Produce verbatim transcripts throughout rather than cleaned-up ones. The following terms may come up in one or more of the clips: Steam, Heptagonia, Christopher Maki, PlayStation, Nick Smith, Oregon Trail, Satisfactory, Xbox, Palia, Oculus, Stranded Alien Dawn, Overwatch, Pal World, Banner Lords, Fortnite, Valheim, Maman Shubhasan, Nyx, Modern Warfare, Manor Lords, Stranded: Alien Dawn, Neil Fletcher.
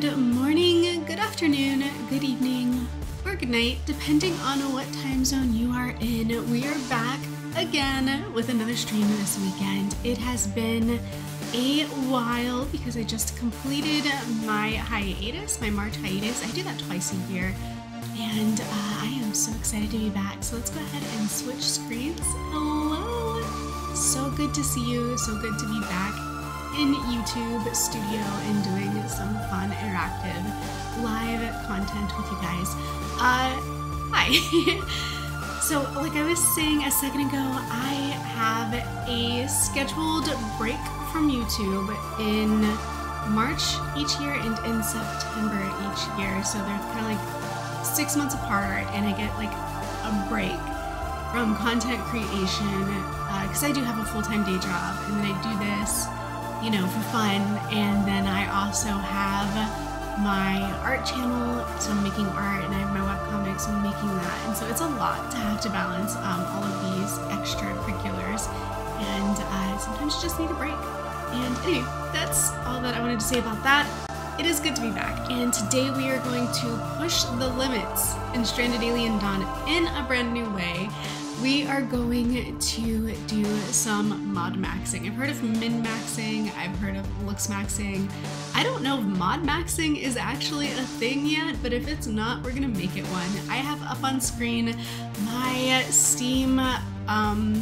good morning, good afternoon, good evening, or good night, depending on what time zone you are in. We are back again with another stream this weekend. It has been a while because I just completed my hiatus, my March hiatus. I do that twice a year, and uh, I am so excited to be back. So let's go ahead and switch screens. Hello! So good to see you, so good to be back in YouTube studio and doing some fun interactive live content with you guys. Uh, hi. So like I was saying a second ago, I have a scheduled break from YouTube in March each year and in September each year. So they're kind of like six months apart, and I get like a break from content creation because uh, I do have a full-time day job, and then I do this, you know, for fun. And then I also have my art channel, so I'm making art, and I have my webcomics, so I'm making that. And so it's a lot to have to balance um, all of these extracurriculars, and uh, sometimes you just need a break. And anyway, that's all that I wanted to say about that. It is good to be back, and today we are going to push the limits in Stranded Alien Dawn in a brand new way. We are going to do some mod maxing. I've heard of min maxing, I've heard of looks maxing. I don't know if mod maxing is actually a thing yet, but if it's not, we're gonna make it one. I have up on screen my Steam um,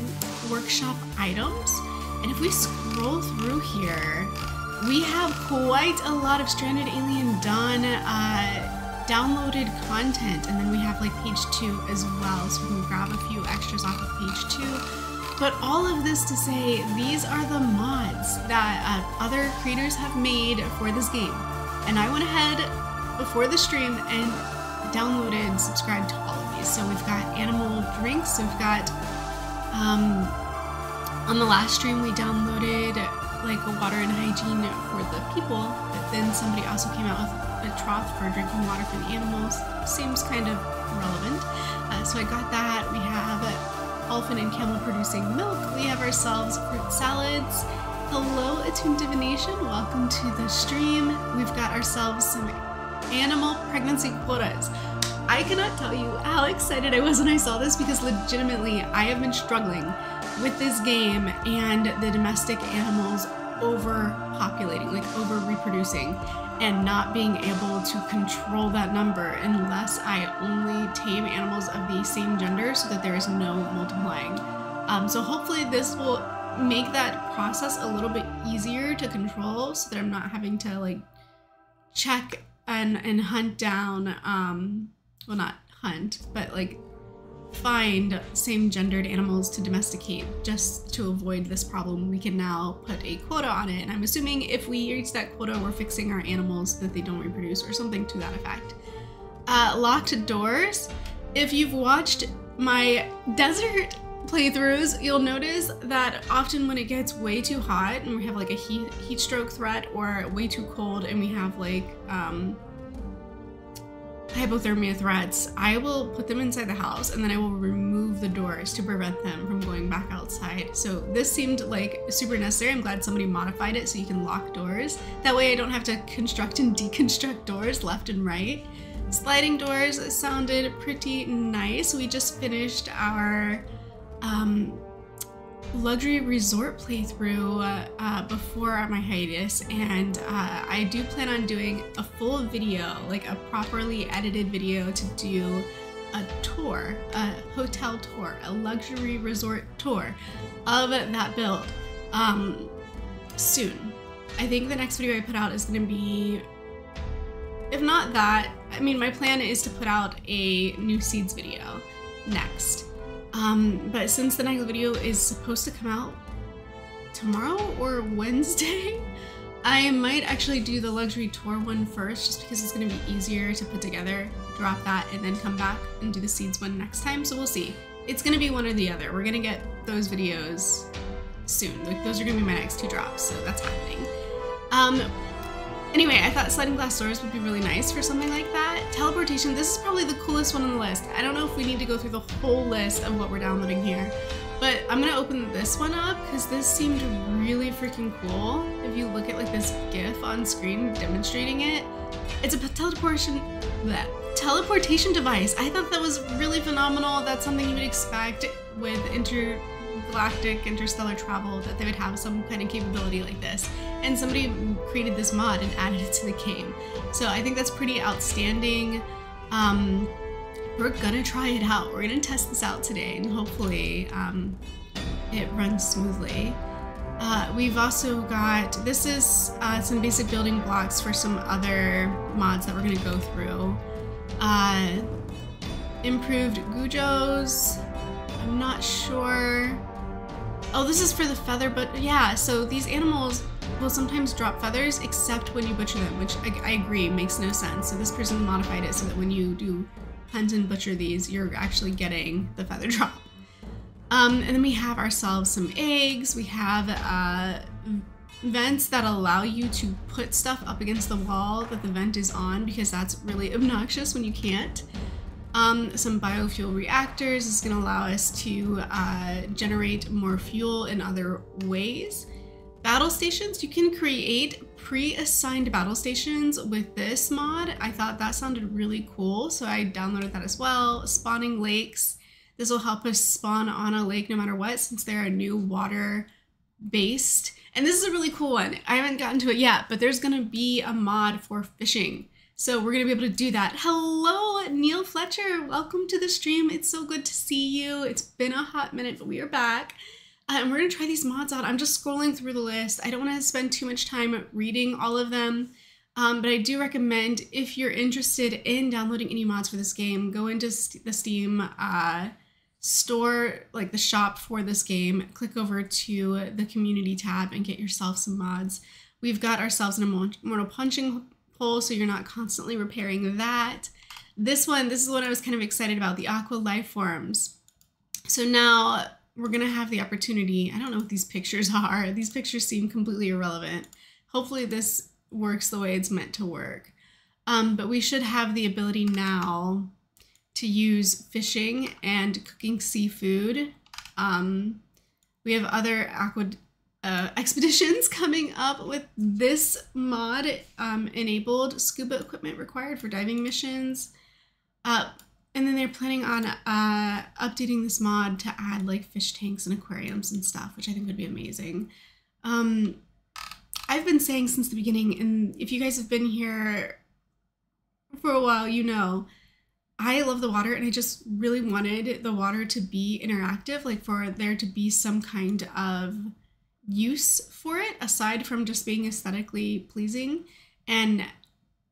workshop items, and if we scroll through here, we have quite a lot of Stranded Alien Dawn uh, downloaded content, and then we have like page two as well, so we can grab a few extras off of page two. But all of this to say, these are the mods that uh, other creators have made for this game, and I went ahead before the stream and downloaded and subscribed to all of these. So we've got animal drinks, we've got um, on the last stream we downloaded like a water and hygiene for the people, but then somebody also came out with a trough for drinking water for the animals. Seems kind of relevant. Uh, so I got that. We have Elfin and Camel producing milk. We have ourselves fruit salads. Hello, Attuned Divination. Welcome to the stream. We've got ourselves some animal pregnancy quotas. I cannot tell you how excited I was when I saw this, because legitimately I have been struggling with this game and the domestic animals overpopulating, like over reproducing, and not being able to control that number unless I only tame animals of the same gender so that there is no multiplying. Um, so hopefully this will make that process a little bit easier to control, so that I'm not having to like check and, and hunt down, um, well not hunt, but like find same-gendered animals to domesticate. Just to avoid this problem, we can now put a quota on it, and I'm assuming if we reach that quota, we're fixing our animals so that they don't reproduce or something to that effect. Uh, locked doors. If you've watched my desert playthroughs, you'll notice that often when it gets way too hot and we have like a heat, heat stroke threat, or way too cold and we have like um, hypothermia threats, I will put them inside the house, and then I will remove the doors to prevent them from going back outside. So this seemed like super necessary. I'm glad somebody modified it so you can lock doors. That way I don't have to construct and deconstruct doors left and right. Sliding doors sounded pretty nice. We just finished our um, luxury resort playthrough uh, uh, before my hiatus, and uh, I do plan on doing a full video, like a properly edited video, to do a tour, a hotel tour, a luxury resort tour of that build um, soon. I think the next video I put out is going to be, if not that, I mean my plan is to put out a new seeds video next. Um, but since the next video is supposed to come out tomorrow or Wednesday, I might actually do the luxury tour one first, just because it's going to be easier to put together, drop that, and then come back and do the seeds one next time. So we'll see. It's going to be one or the other. We're going to get those videos soon. Like, those are going to be my next two drops, so that's happening. Um, Anyway, I thought sliding glass doors would be really nice for something like that. Teleportation, this is probably the coolest one on the list. I don't know if we need to go through the whole list of what we're downloading here, but I'm gonna open this one up because this seemed really freaking cool. If you look at like this GIF on screen demonstrating it, It's a teleportation, bleh, teleportation device. I thought that was really phenomenal. That's something you would expect with intergalactic, interstellar travel, that they would have some kind of capability like this. And somebody created this mod and added it to the game. So I think that's pretty outstanding. Um, we're gonna try it out. We're gonna test this out today, and hopefully um, it runs smoothly. Uh, we've also got, this is uh, some basic building blocks for some other mods that we're going to go through. Uh, improved Gujos, I'm not sure. Oh, this is for the feather, but yeah, so these animals will sometimes drop feathers except when you butcher them, which I, I agree makes no sense. So this person modified it so that when you do hunt and butcher these, you're actually getting the feather drop. Um, and then we have ourselves some eggs. We have uh, vents that allow you to put stuff up against the wall that the vent is on, because that's really obnoxious when you can't. Um, some biofuel reactors is going to allow us to uh, generate more fuel in other ways. Battle stations, you can create pre-assigned battle stations with this mod. I thought that sounded really cool, so I downloaded that as well. Spawning lakes. This will help us spawn on a lake no matter what, since they're a new water-based. And this is a really cool one. I haven't gotten to it yet, but there's going to be a mod for fishing. So we're going to be able to do that. Hello, Neil Fletcher. Welcome to the stream. It's so good to see you. It's been a hot minute, but we are back. Uh, and we're going to try these mods out. I'm just scrolling through the list. I don't want to spend too much time reading all of them. Um, but I do recommend, if you're interested in downloading any mods for this game, go into st the Steam uh, store, like the shop for this game, click over to the community tab and get yourself some mods. We've got ourselves an immortal punching hole, so you're not constantly repairing that. This one, this is what I was kind of excited about, the aqua life forms. So now we're going to have the opportunity. I don't know what these pictures are. These pictures seem completely irrelevant. Hopefully this works the way it's meant to work. Um, but we should have the ability now to use fishing and cooking seafood. Um, we have other aqua uh, expeditions coming up with this mod. Um, enabled scuba equipment required for diving missions. Uh, and then they're planning on uh, updating this mod to add like fish tanks and aquariums and stuff, which I think would be amazing. Um, I've been saying since the beginning, and if you guys have been here for a while, you know, I love the water, and I just really wanted the water to be interactive, like for there to be some kind of use for it, aside from just being aesthetically pleasing. And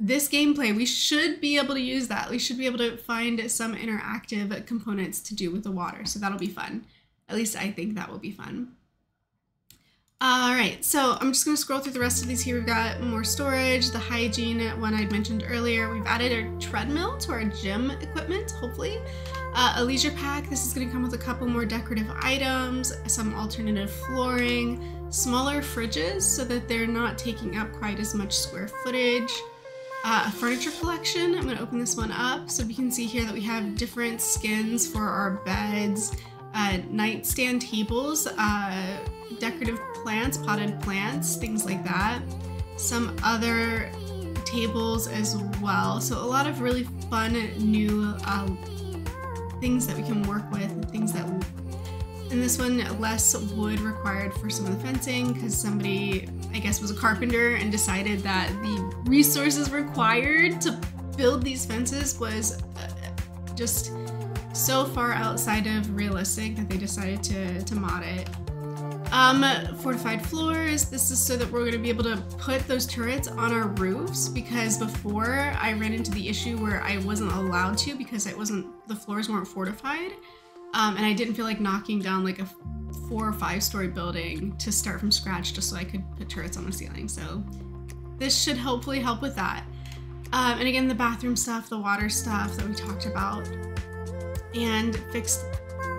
this gameplay, we should be able to use that. We should be able to find some interactive components to do with the water, so that'll be fun. At least I think that will be fun. All right, so I'm just gonna scroll through the rest of these here. We've got more storage, the hygiene one I mentioned earlier. We've added our treadmill to our gym equipment, hopefully. Uh, a leisure pack, this is gonna come with a couple more decorative items, some alternative flooring, smaller fridges so that they're not taking up quite as much square footage. Uh, a furniture collection, I'm gonna open this one up so we can see here that we have different skins for our beds, uh, nightstand tables, uh, decorative plants, potted plants, things like that. Some other tables as well. So a lot of really fun new uh, things that we can work with, things that, and this one, less wood required for some of the fencing, because somebody, I guess, was a carpenter and decided that the resources required to build these fences was uh, just so far outside of realistic that they decided to, to mod it. Um, fortified floors, this is so that we're going to be able to put those turrets on our roofs, because before I ran into the issue where I wasn't allowed to because I wasn't, the floors weren't fortified, um, and I didn't feel like knocking down like a four or five story building to start from scratch just so I could put turrets on the ceiling. So this should hopefully help with that. Um, and again, the bathroom stuff, the water stuff that we talked about, and fixed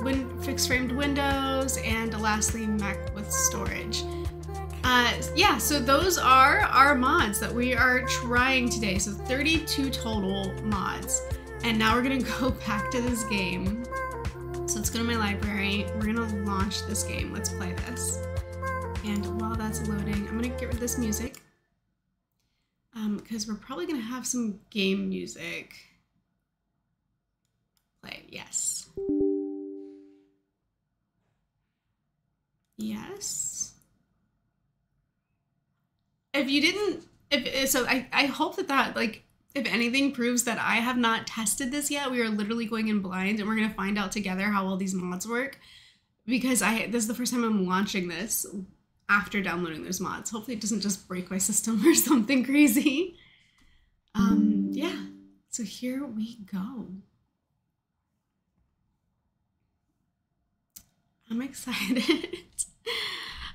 Win fixed framed windows, and lastly, mech with storage. Uh, yeah, so those are our mods that we are trying today. So thirty-two total mods. And now we're gonna go back to this game. So let's go to my library. We're gonna launch this game. Let's play this. And while that's loading, I'm gonna get rid of this music. Um, because we're probably going to have some game music. Play, yes. Yes. If you didn't, if so I, I hope that that, like, if anything proves that I have not tested this yet, we are literally going in blind and we're going to find out together how well these mods work. Because I this is the first time I'm launching this after downloading those mods. Hopefully it doesn't just break my system or something crazy. Um, yeah, so here we go. I'm excited.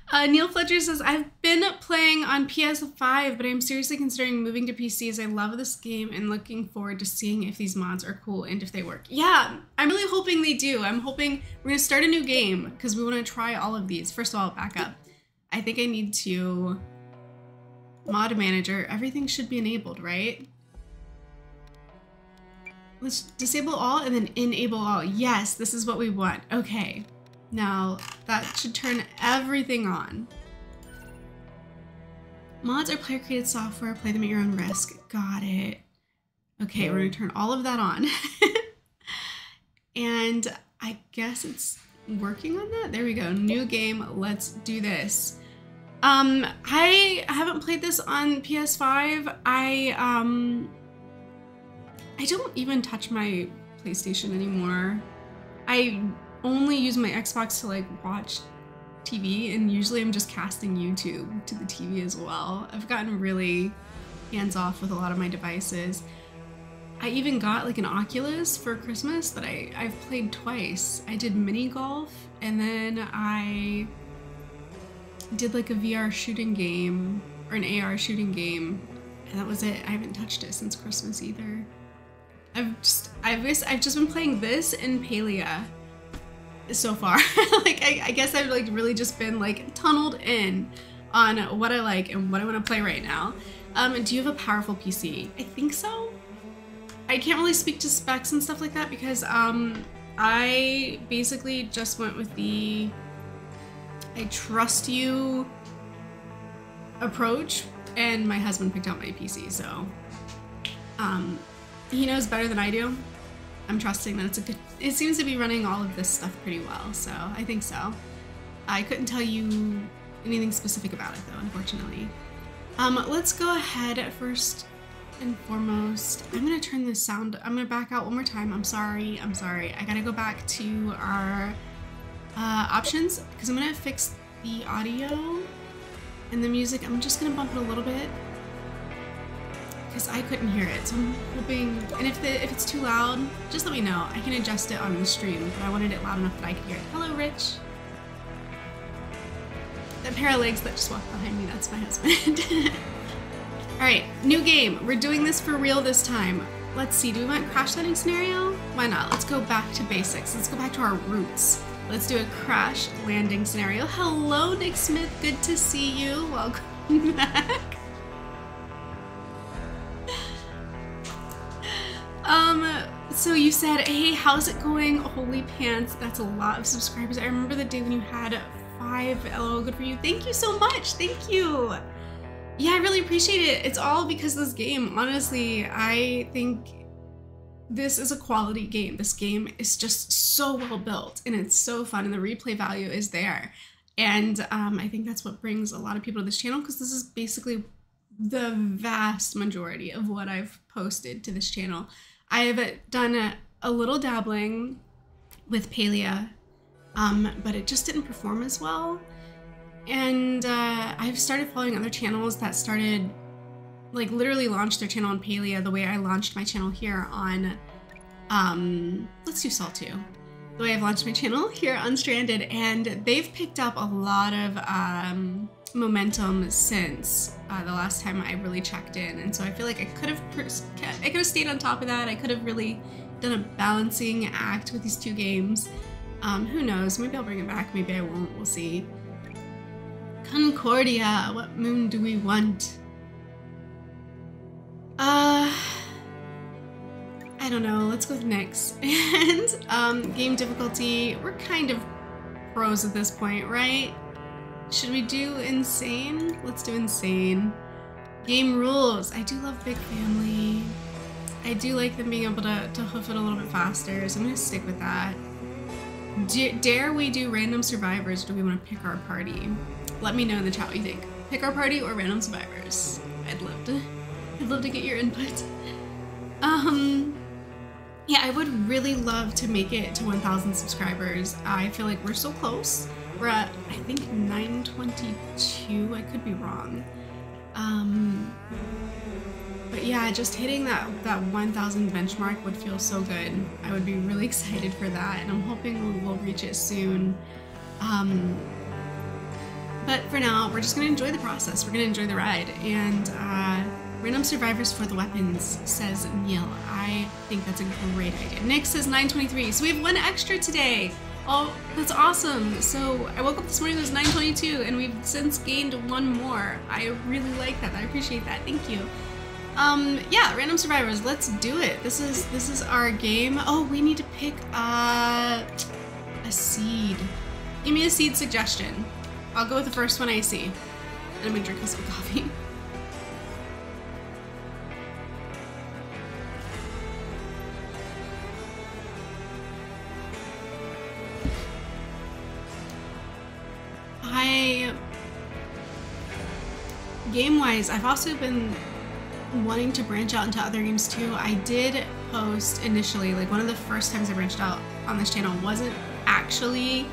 Uh, Neil Fletcher says, I've been playing on P S five, but I'm seriously considering moving to P C as I love this game and looking forward to seeing if these mods are cool and if they work. Yeah, I'm really hoping they do. I'm hoping we're going to start a new game because we want to try all of these. First of all, back up. I think I need to mod manager. Everything should be enabled, right? Let's disable all and then enable all. Yes, this is what we want. Okay. Now, that should turn everything on. Mods are player-created software. Play them at your own risk. Got it. Okay, we're going to turn all of that on. And I guess it's working on that. There we go. New game. Let's do this. Um, I haven't played this on P S five. I, um, I don't even touch my PlayStation anymore. I... only use my Xbox to like watch T V, and usually I'm just casting YouTube to the T V as well. I've gotten really hands-off with a lot of my devices. I even got like an Oculus for Christmas that I, I've played twice. I did mini golf and then I did like a V R shooting game or an A R shooting game, and that was it. I haven't touched it since Christmas either. I've just I've just, I've just been playing this and Palia so far. Like I, I guess I've like really just been like tunneled in on what I like and what I want to play right now. Um, do you have a powerful P C? I think so. I can't really speak to specs and stuff like that because um, I basically just went with the I trust you approach, and my husband picked out my P C, so um, he knows better than I do. I'm trusting that it's a good, it seems to be running all of this stuff pretty well, so I think so. I couldn't tell you anything specific about it though, unfortunately. Um, let's go ahead first and foremost. I'm gonna turn the sound, I'm gonna back out one more time. I'm sorry, I'm sorry. I gotta go back to our uh, options because I'm gonna fix the audio and the music. I'm just gonna bump it a little bit. I couldn't hear it, so I'm hoping, and if, the, if it's too loud, just let me know. I can adjust it on the stream, but I wanted it loud enough that I could hear it. Hello, Rich. That pair of legs that just walked behind me, that's my husband. Alright, new game. We're doing this for real this time. Let's see, do we want crash landing scenario? Why not? Let's go back to basics. Let's go back to our roots. Let's do a crash landing scenario. Hello, Nick Smith. Good to see you. Welcome back. Um, so you said, hey, how's it going? Holy pants, that's a lot of subscribers. I remember the day when you had five, L O L, good for you. Thank you so much, thank you. Yeah, I really appreciate it. It's all because of this game, honestly. I think this is a quality game. This game is just so well built and it's so fun and the replay value is there. And um, I think that's what brings a lot of people to this channel, because this is basically the vast majority of what I've posted to this channel. I have done a, a little dabbling with Palia, um, but it just didn't perform as well. And uh, I've started following other channels that started, like literally launched their channel on Palia the way I launched my channel here on, um, let's do Salt two. The way I've launched my channel here on Stranded, and they've picked up a lot of um, momentum since uh, the last time I really checked in, and so I feel like I could have I could have stayed on top of that. I could have really done a balancing act with these two games. Um, who knows? Maybe I'll bring it back. Maybe I won't. We'll see. Concordia, what moon do we want? Uh, I don't know. Let's go with Nyx. And um, game difficulty. We're kind of pros at this point, right? Should we do insane? Let's do insane. Game rules. I do love Big Family. I do like them being able to, to hoof it a little bit faster, so I'm going to stick with that. Do, dare we do random survivors, or do we want to pick our party? Let me know in the chat what you think. Pick our party or random survivors. I'd love to. I'd love to get your input. Um, yeah, I would really love to make it to one thousand subscribers. I feel like we're so close. We're at, I think, nine twenty-two. I could be wrong. Um, but yeah, just hitting that, that one thousand benchmark would feel so good. I would be really excited for that, and I'm hoping we'll reach it soon. Um, but for now, we're just going to enjoy the process. We're going to enjoy the ride. And uh, random survivors for the weapons, says Neil. I think that's a great idea. Nick says nine twenty-three, so we have one extra today. Oh, that's awesome. So I woke up this morning, it was nine twenty-two, and we've since gained one more. I really like that. I appreciate that. Thank you. Um, yeah, random survivors, let's do it. This is this is our game. Oh, we need to pick uh, a seed. Give me a seed suggestion. I'll go with the first one I see. And I'm gonna drink some coffee. I, game-wise, I've also been wanting to branch out into other games too. I did post initially, like one of the first times I branched out on this channel wasn't actually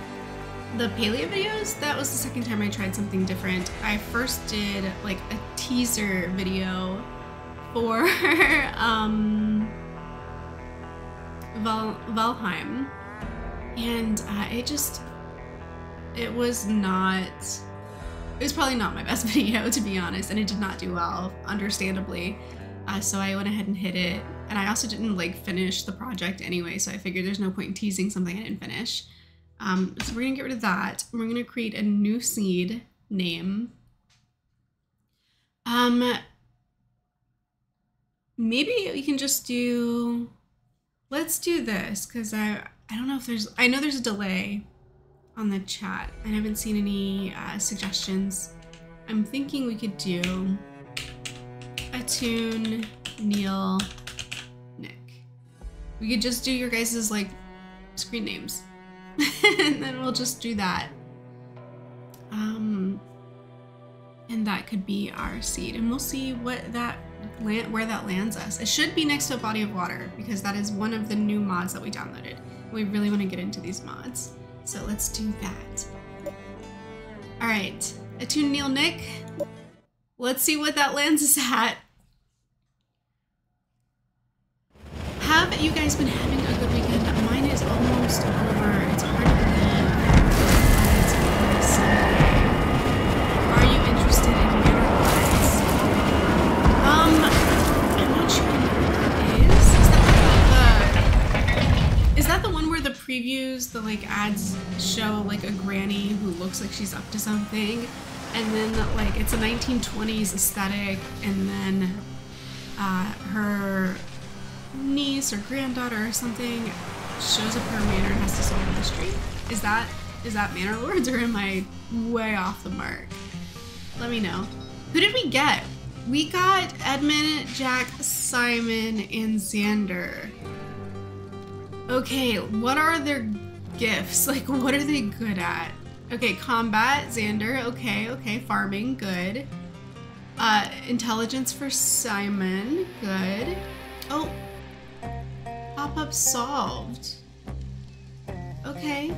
the Palia videos. That was the second time I tried something different. I first did like a teaser video for um, Val Valheim, and uh, it just, it was not, it was probably not my best video, to be honest, and it did not do well, understandably. Uh, so I went ahead and hid it, and I also didn't like finish the project anyway, so I figured there's no point in teasing something I didn't finish. Um, so we're gonna get rid of that. We're gonna create a new seed name. Um, maybe we can just do, let's do this, because I, I don't know if there's, I know there's a delay on the chat, and I haven't seen any uh, suggestions. I'm thinking we could do Attune, Neil, Nick. We could just do your guys's like screen names, and then we'll just do that. Um, and that could be our seed, and we'll see what that land, where that lands us. It should be next to a body of water, because that is one of the new mods that we downloaded. We really want to get into these mods. So let's do that. All right, Attune, Neil, Nick. Let's see what that lands us at. Have you guys been having a good weekend? Mine is almost over. It's hard to believe. It's only Sunday. Are you interested in Manor Lords? Um, I'm not sure what it is. Is that the, the is that the one where the previews, the like ads show like a granny who looks like she's up to something, and then like it's a nineteen twenties aesthetic, and then uh, her niece or granddaughter or something shows up her manor and has to solve a mystery? Is that is that Manor Lords, or am I way off the mark? Let me know. Who did we get? We got Edmund, Jack, Simon, and Xander. Okay, what are their gifts? Like, what are they good at? Okay, combat, Xander. Okay, okay, farming, good. Uh, intelligence for Simon, good. Oh, pop-up solved. Okay,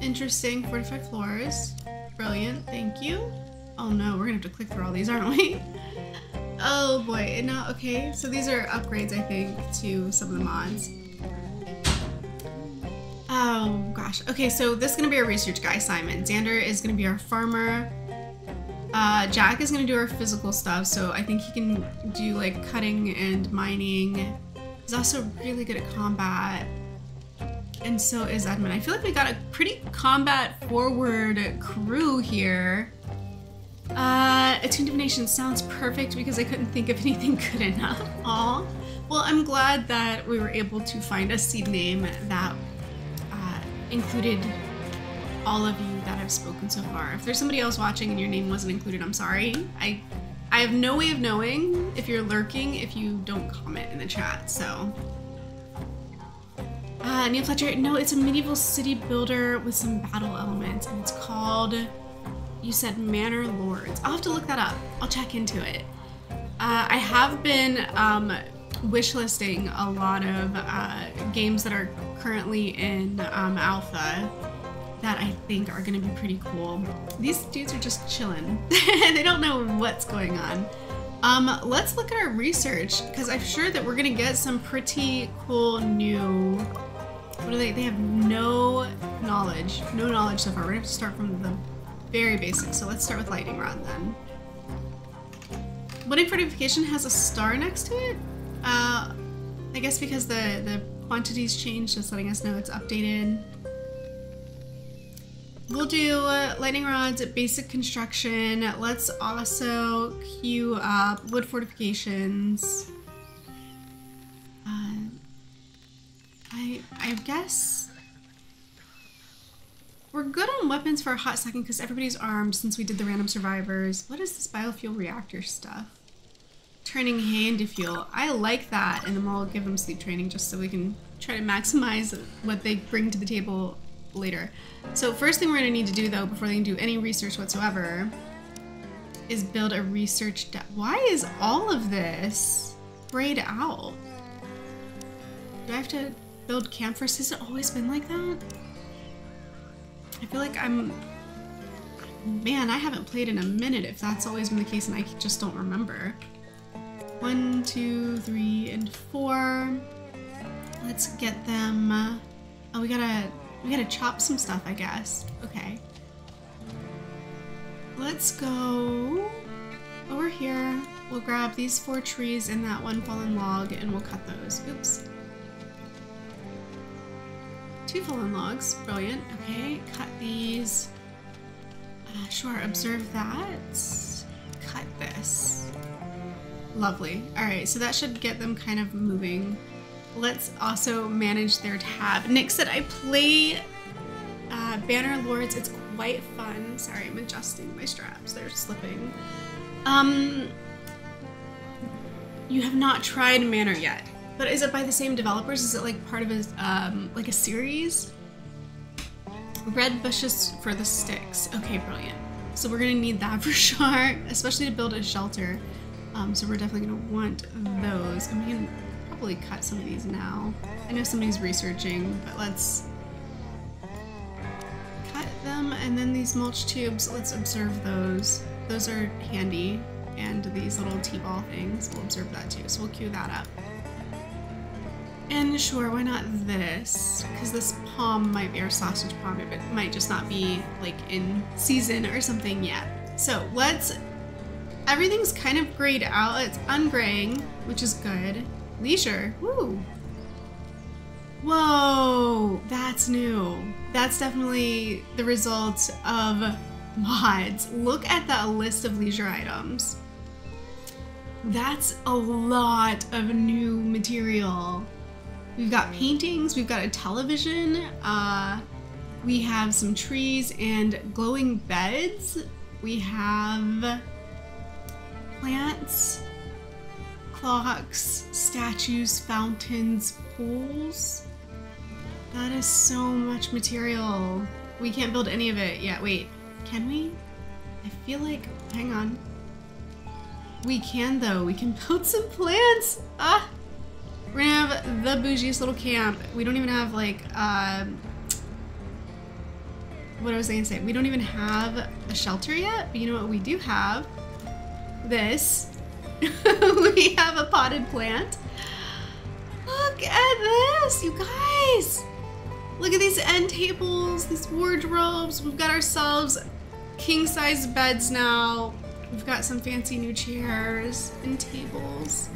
interesting. Fortified floors, brilliant. Thank you. Oh no, we're gonna have to click through all these, aren't we? Oh boy. And now, okay, so these are upgrades, I think, to some of the mods. Oh gosh. Okay, so this is gonna be our research guy, Simon. Xander is gonna be our farmer. Uh, Jack is gonna do our physical stuff, so I think he can do like cutting and mining. He's also really good at combat, and so is Edmund. I feel like we got a pretty combat-forward crew here. Uh, Attune Divination sounds perfect, because I couldn't think of anything good enough. Aw. Well, I'm glad that we were able to find a seed name that included all of you that I've spoken so far. If there's somebody else watching and your name wasn't included, I'm sorry. I I have no way of knowing if you're lurking if you don't comment in the chat, so. Uh, Neil Fletcher, no, it's a medieval city builder with some battle elements, and it's called, you said Manor Lords. I'll have to look that up. I'll check into it. Uh, I have been um, wishlisting a lot of uh, games that are currently in um, alpha that I think are gonna be pretty cool. These dudes are just chilling. They don't know what's going on. Um, let's look at our research, because I'm sure that we're gonna get some pretty cool new, what are they, they have no knowledge, no knowledge so far. We're gonna have to start from the very basics. So let's start with lightning rod then. Budding fortification has a star next to it? Uh, I guess because the, the quantities changed, just letting us know it's updated. We'll do uh, lightning rods at basic construction. Let's also queue up wood fortifications. Uh, I I guess we're good on weapons for a hot second because everybody's armed since we did the random survivors. What is this biofuel reactor stuff? Turning hay into fuel. I like that, and then we'll give them sleep training just so we can try to maximize what they bring to the table later. So first thing we're gonna need to do though, before they can do any research whatsoever, is build a research desk. Why is all of this grayed out? Do I have to build campfires? Has it always been like that? I feel like I'm, man, I haven't played in a minute if that's always been the case and I just don't remember. One, two, three, and four. Let's get them, oh, we gotta, We gotta chop some stuff, I guess. Okay. Let's go over here. We'll grab these four trees and that one fallen log and we'll cut those. Oops. Two fallen logs. Brilliant. Okay, cut these. Uh, sure, observe that. Cut this. Lovely. Alright, so that should get them kind of moving. Let's also manage their tab. Nick said I play uh, Banner Lords. It's quite fun. Sorry, I'm adjusting my straps. They're slipping. Um, you have not tried Manor yet, but is it by the same developers? Is it like part of a um, like a series? Red bushes for the sticks. Okay, brilliant. So we're gonna need that for sure, especially to build a shelter. Um, so we're definitely gonna want those. I mean, probably cut some of these now. I know somebody's researching, but let's cut them, and then these mulch tubes, let's observe those. Those are handy, and these little t-ball things, we'll observe that too, so we'll queue that up. And sure, why not this? Because this palm might be our sausage palm, but it might just not be like in season or something yet. So let's, everything's kind of grayed out, it's ungraying, which is good. Leisure, woo! Whoa, that's new. That's definitely the result of mods. Look at that list of leisure items. That's a lot of new material. We've got paintings, we've got a television, uh, we have some trees and glowing beds, we have plants, clocks, statues, fountains, pools. That is so much material. We can't build any of it yet. Wait, can we? I feel like, hang on. We can though, we can build some plants. Ah, we're gonna have the bougiest little camp. We don't even have like, um, what was I gonna say? We don't even have a shelter yet, but you know what we do have? This. We have a potted plant. Look at this, you guys. Look at these end tables, these wardrobes. We've got ourselves king-size beds now. We've got some fancy new chairs and tables.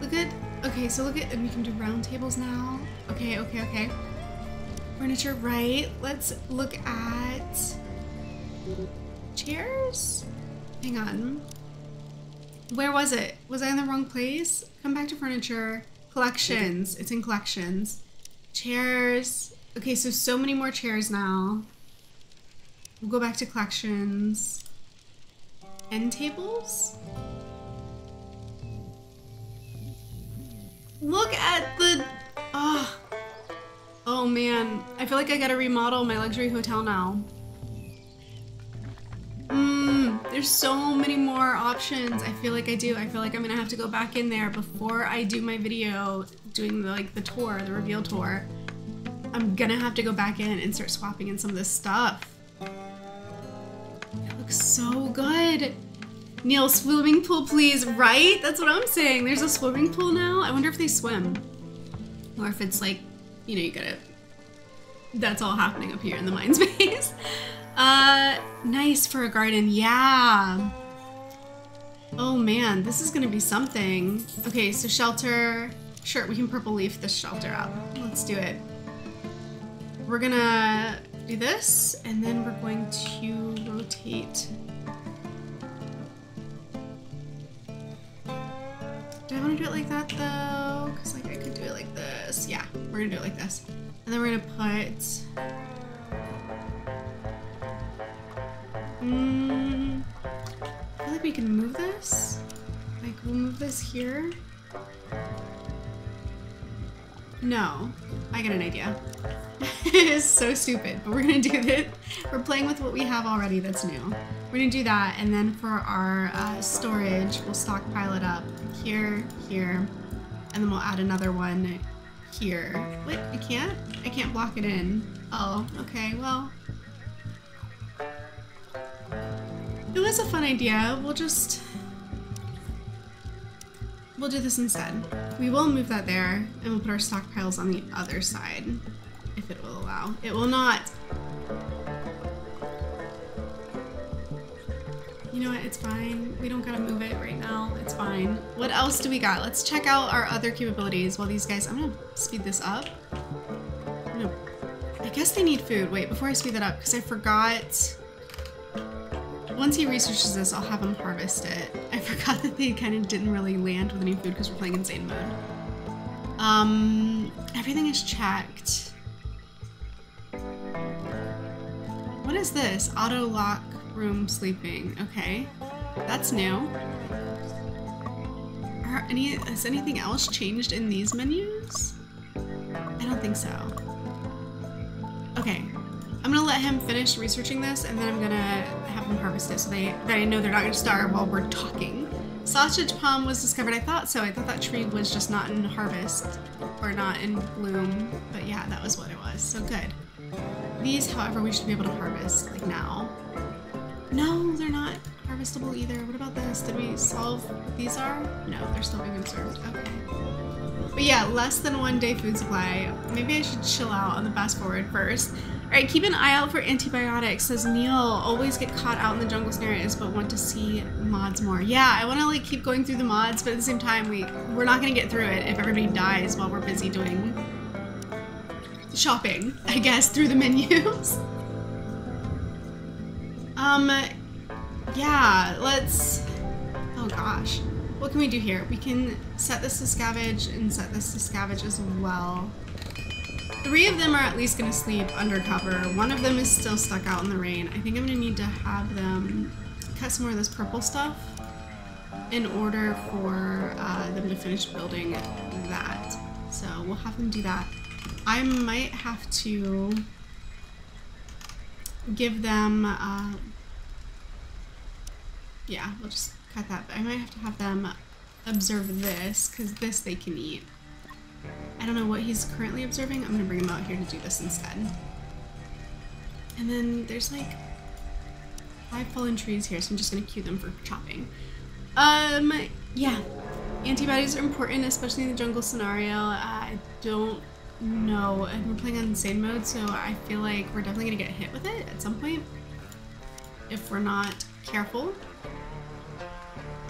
Look at, okay, so look at, and we can do round tables now. Okay, okay, okay. Furniture, right? Let's look at chairs. Hang on. Where was it? Was I in the wrong place? Come back to furniture. Collections. It's in collections. Chairs. Okay, so so many more chairs now. We'll go back to collections. End tables? Look at the... Oh. Oh man, I feel like I gotta remodel my luxury hotel now. Mmm, there's so many more options. I feel like I do. I feel like I'm gonna have to go back in there before I do my video doing the, like the tour, the reveal tour. I'm gonna have to go back in and start swapping in some of this stuff. It looks so good. Neil, swimming pool please, right? That's what I'm saying. There's a swimming pool now. I wonder if they swim. Or if it's like, you know, you gotta... That's all happening up here in the mind space. Uh, nice for a garden, yeah. Oh man, this is gonna be something. Okay, so shelter. Sure, we can purple leaf this shelter up. Let's do it. We're gonna do this, and then we're going to rotate. Do I wanna do it like that though? Cause like I could do it like this. Yeah, we're gonna do it like this. And then we're gonna put... Mm, I feel like we can move this. Like, we'll move this here. No, I got an idea. It is so stupid, but we're gonna do it. We're playing with what we have already that's new. We're gonna do that, and then for our uh, storage, we'll stockpile it up here, here, and then we'll add another one here. Wait, I can't? I can't block it in. Oh, okay, well. It was a fun idea. We'll just... We'll do this instead. We will move that there, and we'll put our stockpiles on the other side, if it will allow. It will not. You know what? It's fine. We don't gotta move it right now. It's fine. What else do we got? Let's check out our other capabilities while these guys... I'm gonna speed this up. I'm gonna... I guess they need food. Wait, before I speed that up, because I forgot... Once he researches this, I'll have him harvest it. I forgot that they kind of didn't really land with any food because we're playing insane mode. Um, everything is checked. What is this? Auto lock room sleeping. Okay, that's new. Are any has anything else changed in these menus? I don't think so. Okay. I'm gonna let him finish researching this, and then I'm gonna have him harvest it so they, that I know they're not gonna starve while we're talking. Sausage palm was discovered. I thought so. I thought that tree was just not in harvest or not in bloom, but yeah, that was what it was. So good. These, however, we should be able to harvest like now. No, they're not harvestable either. What about this? Did we solve what these are? No, they're still being conserved. Okay. But yeah, less than one day food supply. Maybe I should chill out on the fast forward first. Alright, keep an eye out for antibiotics, says Neil. Always get caught out in the jungle scenarios, but want to see mods more. Yeah, I want to like keep going through the mods, but at the same time, we, we're not going to get through it if everybody dies while we're busy doing shopping, I guess, through the menus. um, yeah, let's... Oh gosh. What can we do here? We can set this to scavenge and set this to scavenge as well. Three of them are at least gonna sleep undercover. One of them is still stuck out in the rain. I think I'm gonna need to have them cut some more of this purple stuff in order for uh, them to finish building that. So we'll have them do that. I might have to give them, uh, yeah, we'll just cut that, but I might have to have them observe this, because this they can eat. I don't know what he's currently observing. I'm going to bring him out here to do this instead. And then there's like five fallen trees here, so I'm just going to cue them for chopping. Um, yeah. Antibodies are important, especially in the jungle scenario. I don't know. And we're playing on insane mode, so I feel like we're definitely going to get hit with it at some point if we're not careful.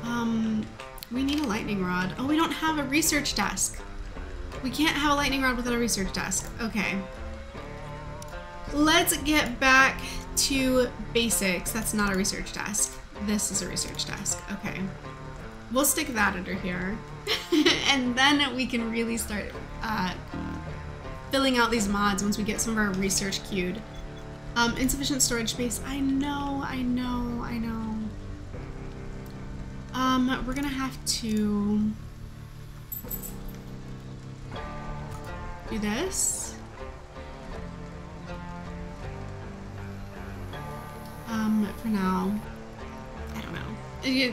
Um, we need a lightning rod. Oh, we don't have a research desk. We can't have a lightning rod without a research desk. Okay. Let's get back to basics. That's not a research desk. This is a research desk. Okay. We'll stick that under here. And then we can really start uh, filling out these mods once we get some of our research queued. Um, insufficient storage space. I know, I know, I know. Um, we're gonna have to do this. Um, for now, I don't know.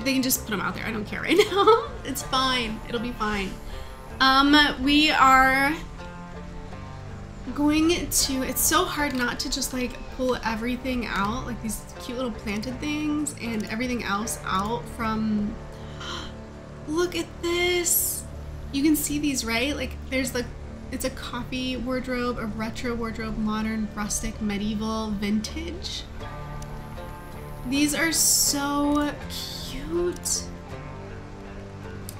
They can just put them out there. I don't care right now. It's fine. It'll be fine. Um, we are going to, it's so hard not to just like pull everything out, like these cute little planted things and everything else out from, look at this. You can see these, right? Like there's the, it's a coffee wardrobe, a retro wardrobe, modern, rustic, medieval, vintage. These are so cute.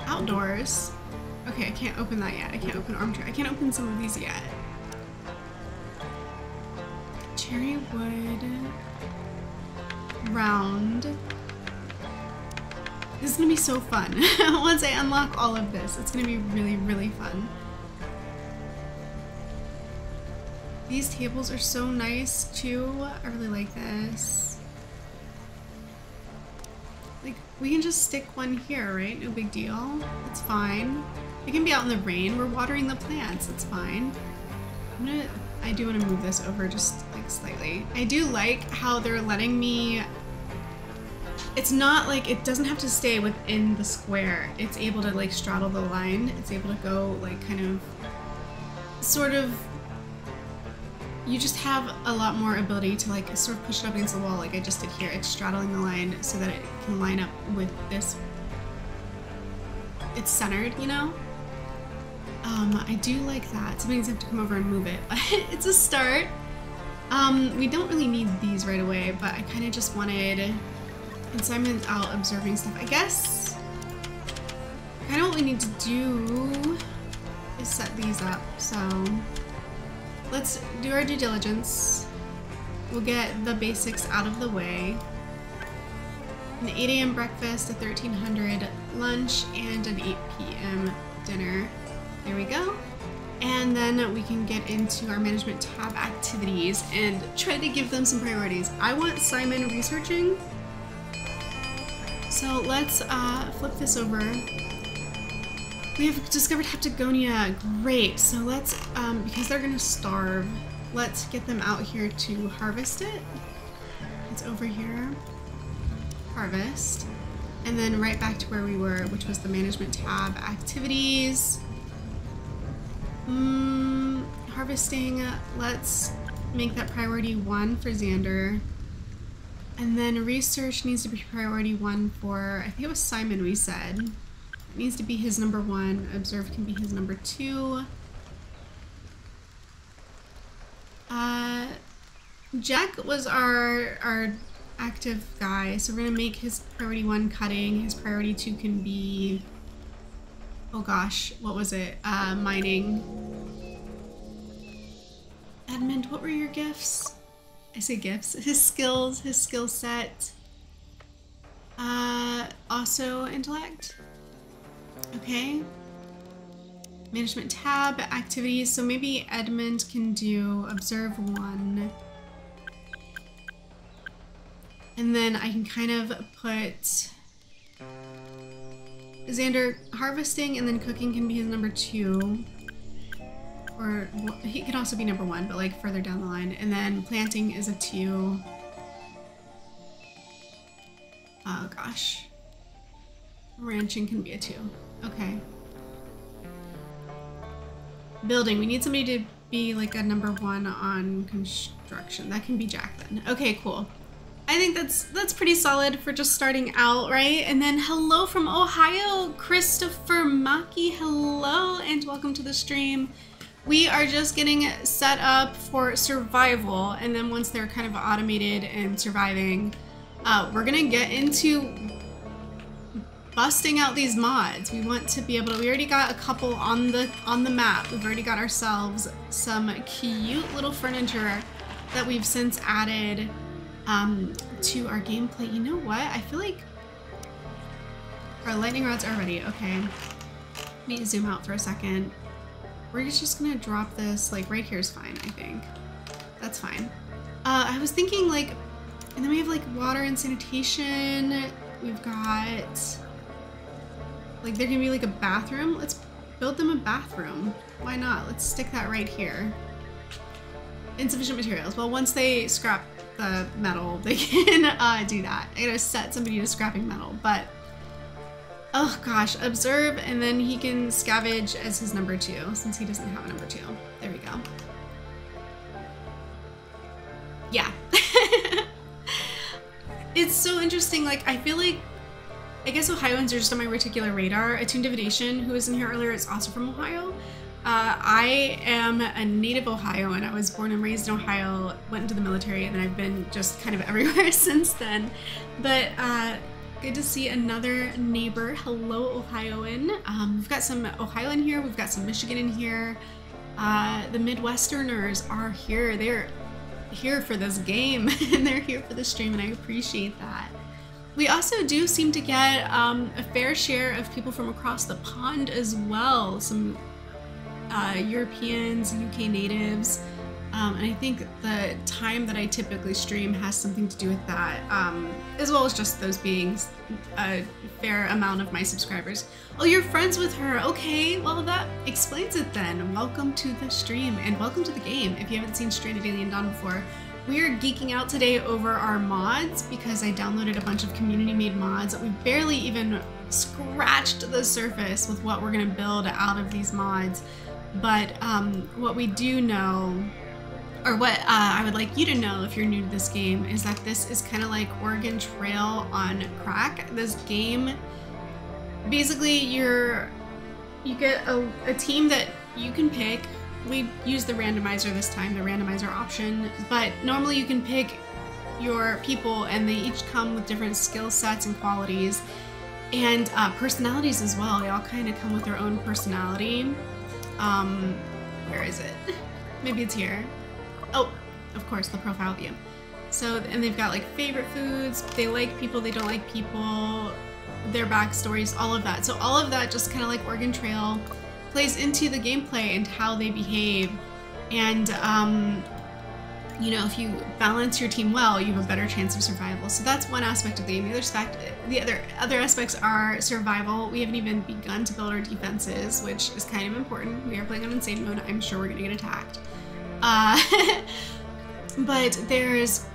Outdoors. Okay, I can't open that yet. I can't open armchair. I can't open some of these yet. Cherry wood. Round. This is gonna be so fun. Once I unlock all of this, it's gonna be really, really fun. These tables are so nice too. I really like this. Like, we can just stick one here, right? No big deal. It's fine. It can be out in the rain. We're watering the plants. It's fine. I'm gonna, I do want to move this over just, like, slightly. I do like how they're letting me... It's not, like, it doesn't have to stay within the square. It's able to, like, straddle the line. It's able to go, like, kind of... Sort of... You just have a lot more ability to like sort of push it up against the wall like I just did here. It's straddling the line so that it can line up with this. It's centered, you know? Um, I do like that. Somebody's have to come over and move it, but it's a start. Um, we don't really need these right away, but I kind of just wanted, and Simon's out observing stuff. I guess kind of what we need to do is set these up, so. Let's do our due diligence. We'll get the basics out of the way. An eight A M breakfast, a thirteen hundred lunch, and an eight P M dinner. There we go. And then we can get into our management tab activities and try to give them some priorities. I want Simon researching. So let's uh, flip this over. We have discovered Heptagonia. Great. So let's, um, because they're going to starve, let's get them out here to harvest it. It's over here. Harvest. And then right back to where we were, which was the management tab. Activities. Mm, harvesting. Let's make that priority one for Xander. And then research needs to be priority one for, I think it was Simon we said. It needs to be his number one. Observe can be his number two. Uh, Jack was our our active guy, so we're gonna make his priority one cutting. His priority two can be, oh gosh, what was it? Uh, mining. Edmund, what were your gifts? I say gifts. His skills, his skill set. Uh, also intellect. Okay, management tab, activities, so maybe Edmund can do observe one. And then I can kind of put Xander harvesting, and then cooking can be his number two. Or well, he can also be number one, but like further down the line. And then planting is a two. Oh gosh. Ranching can be a two. Okay. Building. We need somebody to be like a number one on construction. That can be Jack then. Okay, cool. I think that's that's pretty solid for just starting out, right? And then hello from Ohio, Christopher Maki. Hello and welcome to the stream. We are just getting set up for survival, and then once they're kind of automated and surviving, uh, we're gonna get into busting out these mods. We want to be able to, we already got a couple on the on the map. We've already got ourselves some cute little furniture that we've since added um, to our gameplay. You know what? I feel like our lightning rods are ready. Okay. Let me zoom out for a second. We're just gonna drop this, like right here is fine, I think. That's fine. Uh, I was thinking like, and then we have like water and sanitation. We've got... Like, there can be like a bathroom. Let's Build them a bathroom. Why not? Let's stick that right here. Insufficient materials. Well, once they scrap the metal, they can uh, do that. I gotta set somebody to scrapping metal, but... Oh gosh, observe, and then he can scavenge as his number two, since he doesn't have a number two. There we go. Yeah. It's so interesting, like, I feel like, I guess Ohioans are just on my reticular radar. Attune Divination, who was in here earlier, is also from Ohio. Uh, I am a native Ohioan. I was born and raised in Ohio, went into the military, and then I've been just kind of everywhere since then. But uh, good to see another neighbor. Hello, Ohioan. Um, we've got some Ohio in here. We've got some Michigan in here. Uh, the Midwesterners are here. They're here for this game, and they're here for the stream, and I appreciate that. We also do seem to get um, a fair share of people from across the pond as well. Some Uh, Europeans, U K natives, um, and I think the time that I typically stream has something to do with that, um, as well as just those being a fair amount of my subscribers. Oh, you're friends with her. Okay, well that explains it then. Welcome to the stream and welcome to the game. If you haven't seen Stranded Alien Dawn before, we are geeking out today over our mods because I downloaded a bunch of community-made mods that we barely even scratched the surface with what we're going to build out of these mods. But um, what we do know, or what uh, I would like you to know if you're new to this game, is that this is kind of like Oregon Trail on crack. This game, basically you're, you get a, a team that you can pick. We use the randomizer this time, the randomizer option, but normally you can pick your people and they each come with different skill sets and qualities and uh, personalities as well. They all kind of come with their own personality. Um, where is it? Maybe it's here. Oh, of course, the profile view. So, and they've got like favorite foods, they like people, they don't like people, their backstories, all of that. So all of that just kind of like Oregon Trail plays into the gameplay and how they behave. And, um, you know, if you balance your team well, you have a better chance of survival. So that's one aspect of the game. The other aspect, the other other aspects are survival. We haven't even begun to build our defenses, which is kind of important. We are playing on insane mode. I'm sure we're gonna get attacked. Uh, but there's,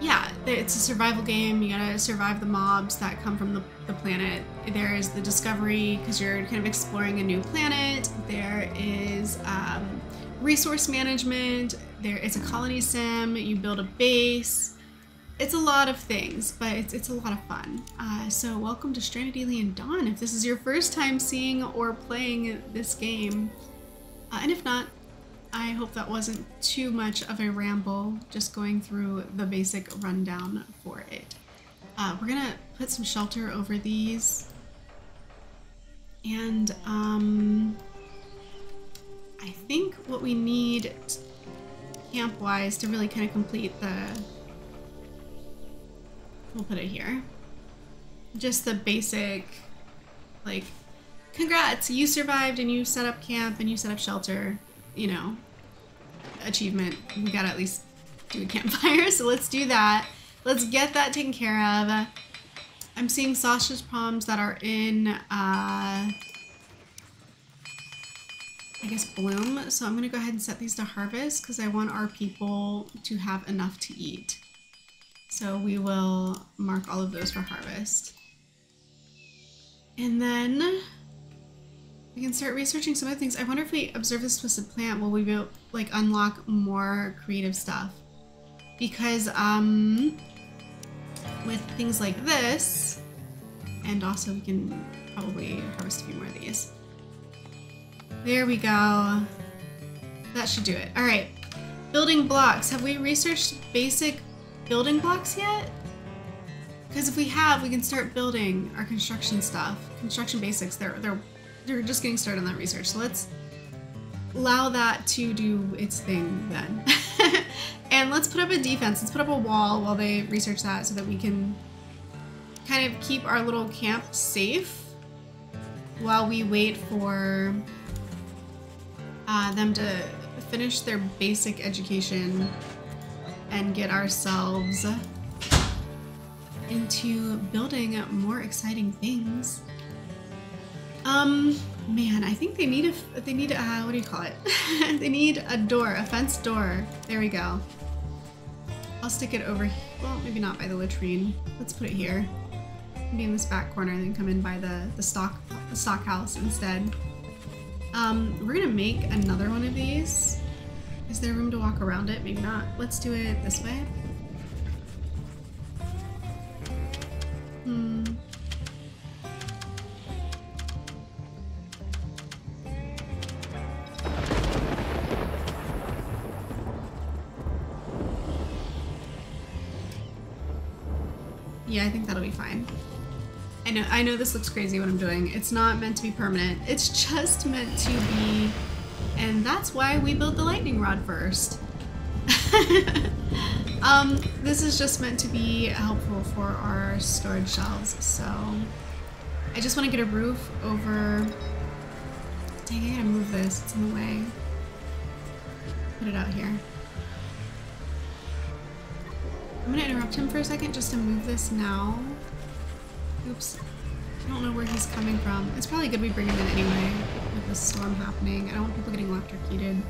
yeah, it's a survival game. You gotta survive the mobs that come from the, the planet. There is the discovery, because you're kind of exploring a new planet. There is um, resource management. There is a colony sim, you build a base. It's a lot of things, but it's, it's a lot of fun. Uh, so welcome to Stranded Alien Dawn, if this is your first time seeing or playing this game. Uh, and if not, I hope that wasn't too much of a ramble, just going through the basic rundown for it. Uh, we're gonna put some shelter over these. And um, I think what we need camp-wise to really kind of complete the, we'll put it here, just the basic, like, congrats, you survived and you set up camp and you set up shelter, you know, achievement. We gotta at least do a campfire, so let's do that. Let's get that taken care of. I'm seeing sausage palms that are in, uh, I guess, bloom, so I'm gonna go ahead and set these to harvest because I want our people to have enough to eat. So we will mark all of those for harvest. And then we can start researching some other things. I wonder if we observe this twisted plant, will we be able, like, unlock more creative stuff? Because um, with things like this, and also we can probably harvest a few more of these. There we go. That should do it. All right, building blocks. Have we researched basic building blocks yet? Because if we have, we can start building our construction stuff. Construction basics, they're, they're, they're just getting started on that research. So let's allow that to do its thing then. And let's put up a defense. Let's put up a wall while they research that so that we can kind of keep our little camp safe while we wait for Uh, them to finish their basic education and get ourselves into building more exciting things. Um, Man, I think they need a, they need a, uh, what do you call it? They need a door, a fence door. There we go. I'll stick it over, well, maybe not by the latrine. Let's put it here. Be in this back corner and then come in by the, the stock, the stock house instead. Um, we're gonna make another one of these. Is there room to walk around it? Maybe not. Let's do it this way. Hmm. Yeah, I think that'll be fine. I know, I know this looks crazy what I'm doing. It's not meant to be permanent. It's just meant to be, and that's why we built the lightning rod first. um, this is just meant to be helpful for our storage shelves, so I just want to get a roof over. Dang, I gotta move this. It's in the way. Put it out here. I'm gonna interrupt him for a second just to move this now. Oops. I don't know where he's coming from. It's probably good we bring him in anyway with this storm happening. I don't want people getting electrocuted.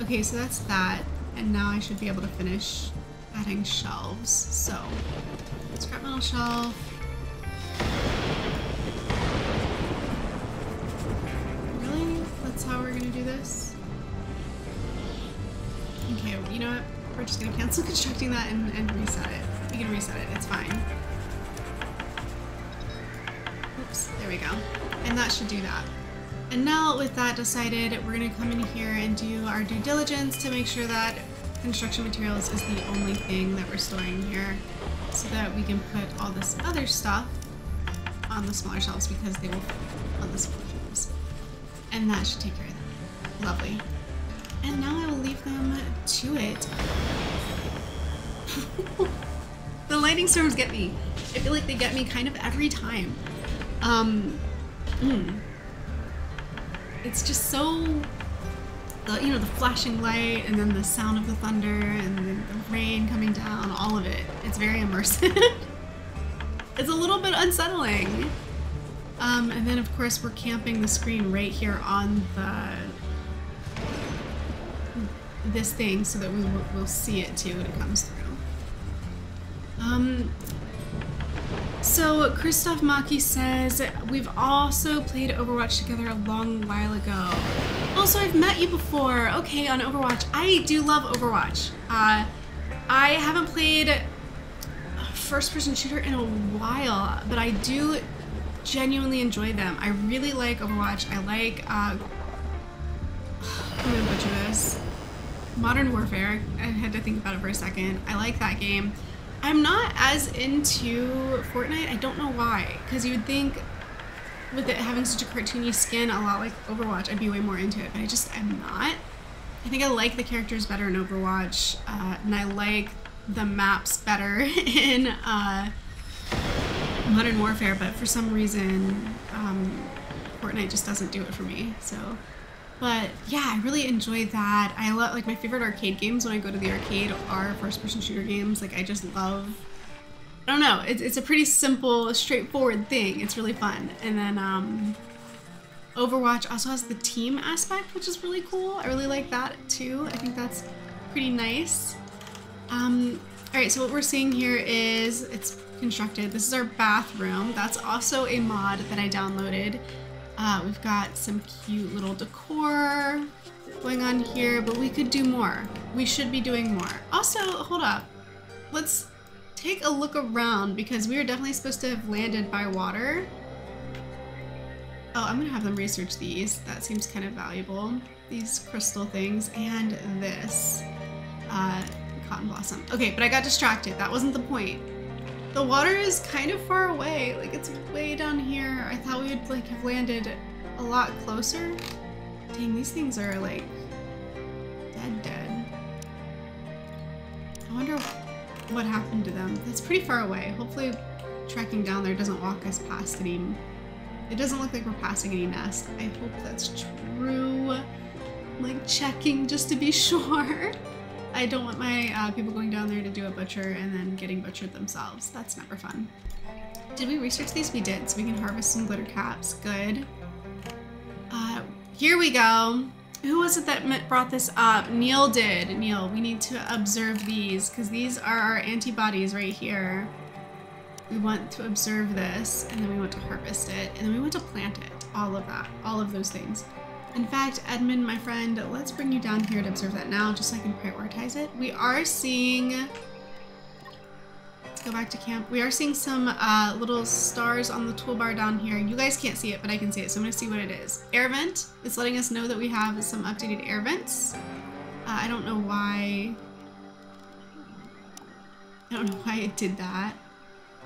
Okay, so that's that. And now I should be able to finish adding shelves. So, scrap metal shelf. Really? That's how we're gonna do this? Okay, you know what? We're just gonna cancel constructing that and, and reset it. We can reset it, it's fine. Oops, there we go. And that should do that. And now with that decided, we're gonna come in here and do our due diligence to make sure that construction materials is the only thing that we're storing here so that we can put all this other stuff on the smaller shelves because they will fit on the smaller shelves. And that should take care of that. Lovely. And now I will leave them to it. The lightning storms get me. I feel like they get me kind of every time. Um, mm. It's just so, the, you know, the flashing light and then the sound of the thunder and the, the rain coming down, all of it. It's very immersive. It's a little bit unsettling. Um, and then of course we're camping the screen right here on the this thing so that we will we'll see it too when it comes through. Um, so Christoph Maki says, we've also played Overwatch together a long while ago. Also, I've met you before. Okay, on Overwatch. I do love Overwatch. Uh, I haven't played first-person shooter in a while, but I do genuinely enjoy them. I really like Overwatch. I like, uh, I'm gonna butcher this. Modern Warfare, I had to think about it for a second. I like that game. I'm not as into Fortnite, I don't know why, because you would think with it having such a cartoony skin a lot like Overwatch, I'd be way more into it, but I just, I'm not. I think I like the characters better in Overwatch, uh, and I like the maps better in uh, Modern Warfare, but for some reason, um, Fortnite just doesn't do it for me, so. But yeah, I really enjoy that. I love, like, my favorite arcade games when I go to the arcade are first-person shooter games. Like, I just love, I don't know, it's, it's a pretty simple, straightforward thing. It's really fun. And then um, Overwatch also has the team aspect, which is really cool. I really like that too. I think that's pretty nice. Um, all right, so what we're seeing here is it's constructed. This is our bathroom. That's also a mod that I downloaded. Uh, we've got some cute little decor going on here, but we could do more. We should be doing more. Also, hold up. Let's take a look around because we are definitely supposed to have landed by water. Oh, I'm gonna have them research these. That seems kind of valuable. These crystal things and this uh, cotton blossom. Okay, but I got distracted. That wasn't the point. The water is kind of far away, like it's way down here. I thought we would like have landed a lot closer. Dang, these things are like dead dead. I wonder what happened to them. That's pretty far away. Hopefully trekking down there doesn't walk us past any. It doesn't look like we're passing any nest. I hope that's true. I'm like checking just to be sure. I don't want my uh, people going down there to do a butcher and then getting butchered themselves. That's never fun. Did we research these? We did, so we can harvest some glitter caps. Good. Here we go. Who was it that brought this up? Neil did. Neil, we need to observe these because these are our antibodies right here. We want to observe this, and then we want to harvest it, and then we want to plant it. All of that. All of those things. In fact, Edmund, my friend, let's bring you down here to observe that now, just so I can prioritize it. We are seeing... Let's go back to camp. We are seeing some uh, little stars on the toolbar down here. You guys can't see it, but I can see it, so I'm going to see what it is. Air vent. It's letting us know that we have some updated air vents. Uh, I don't know why... I don't know why it did that.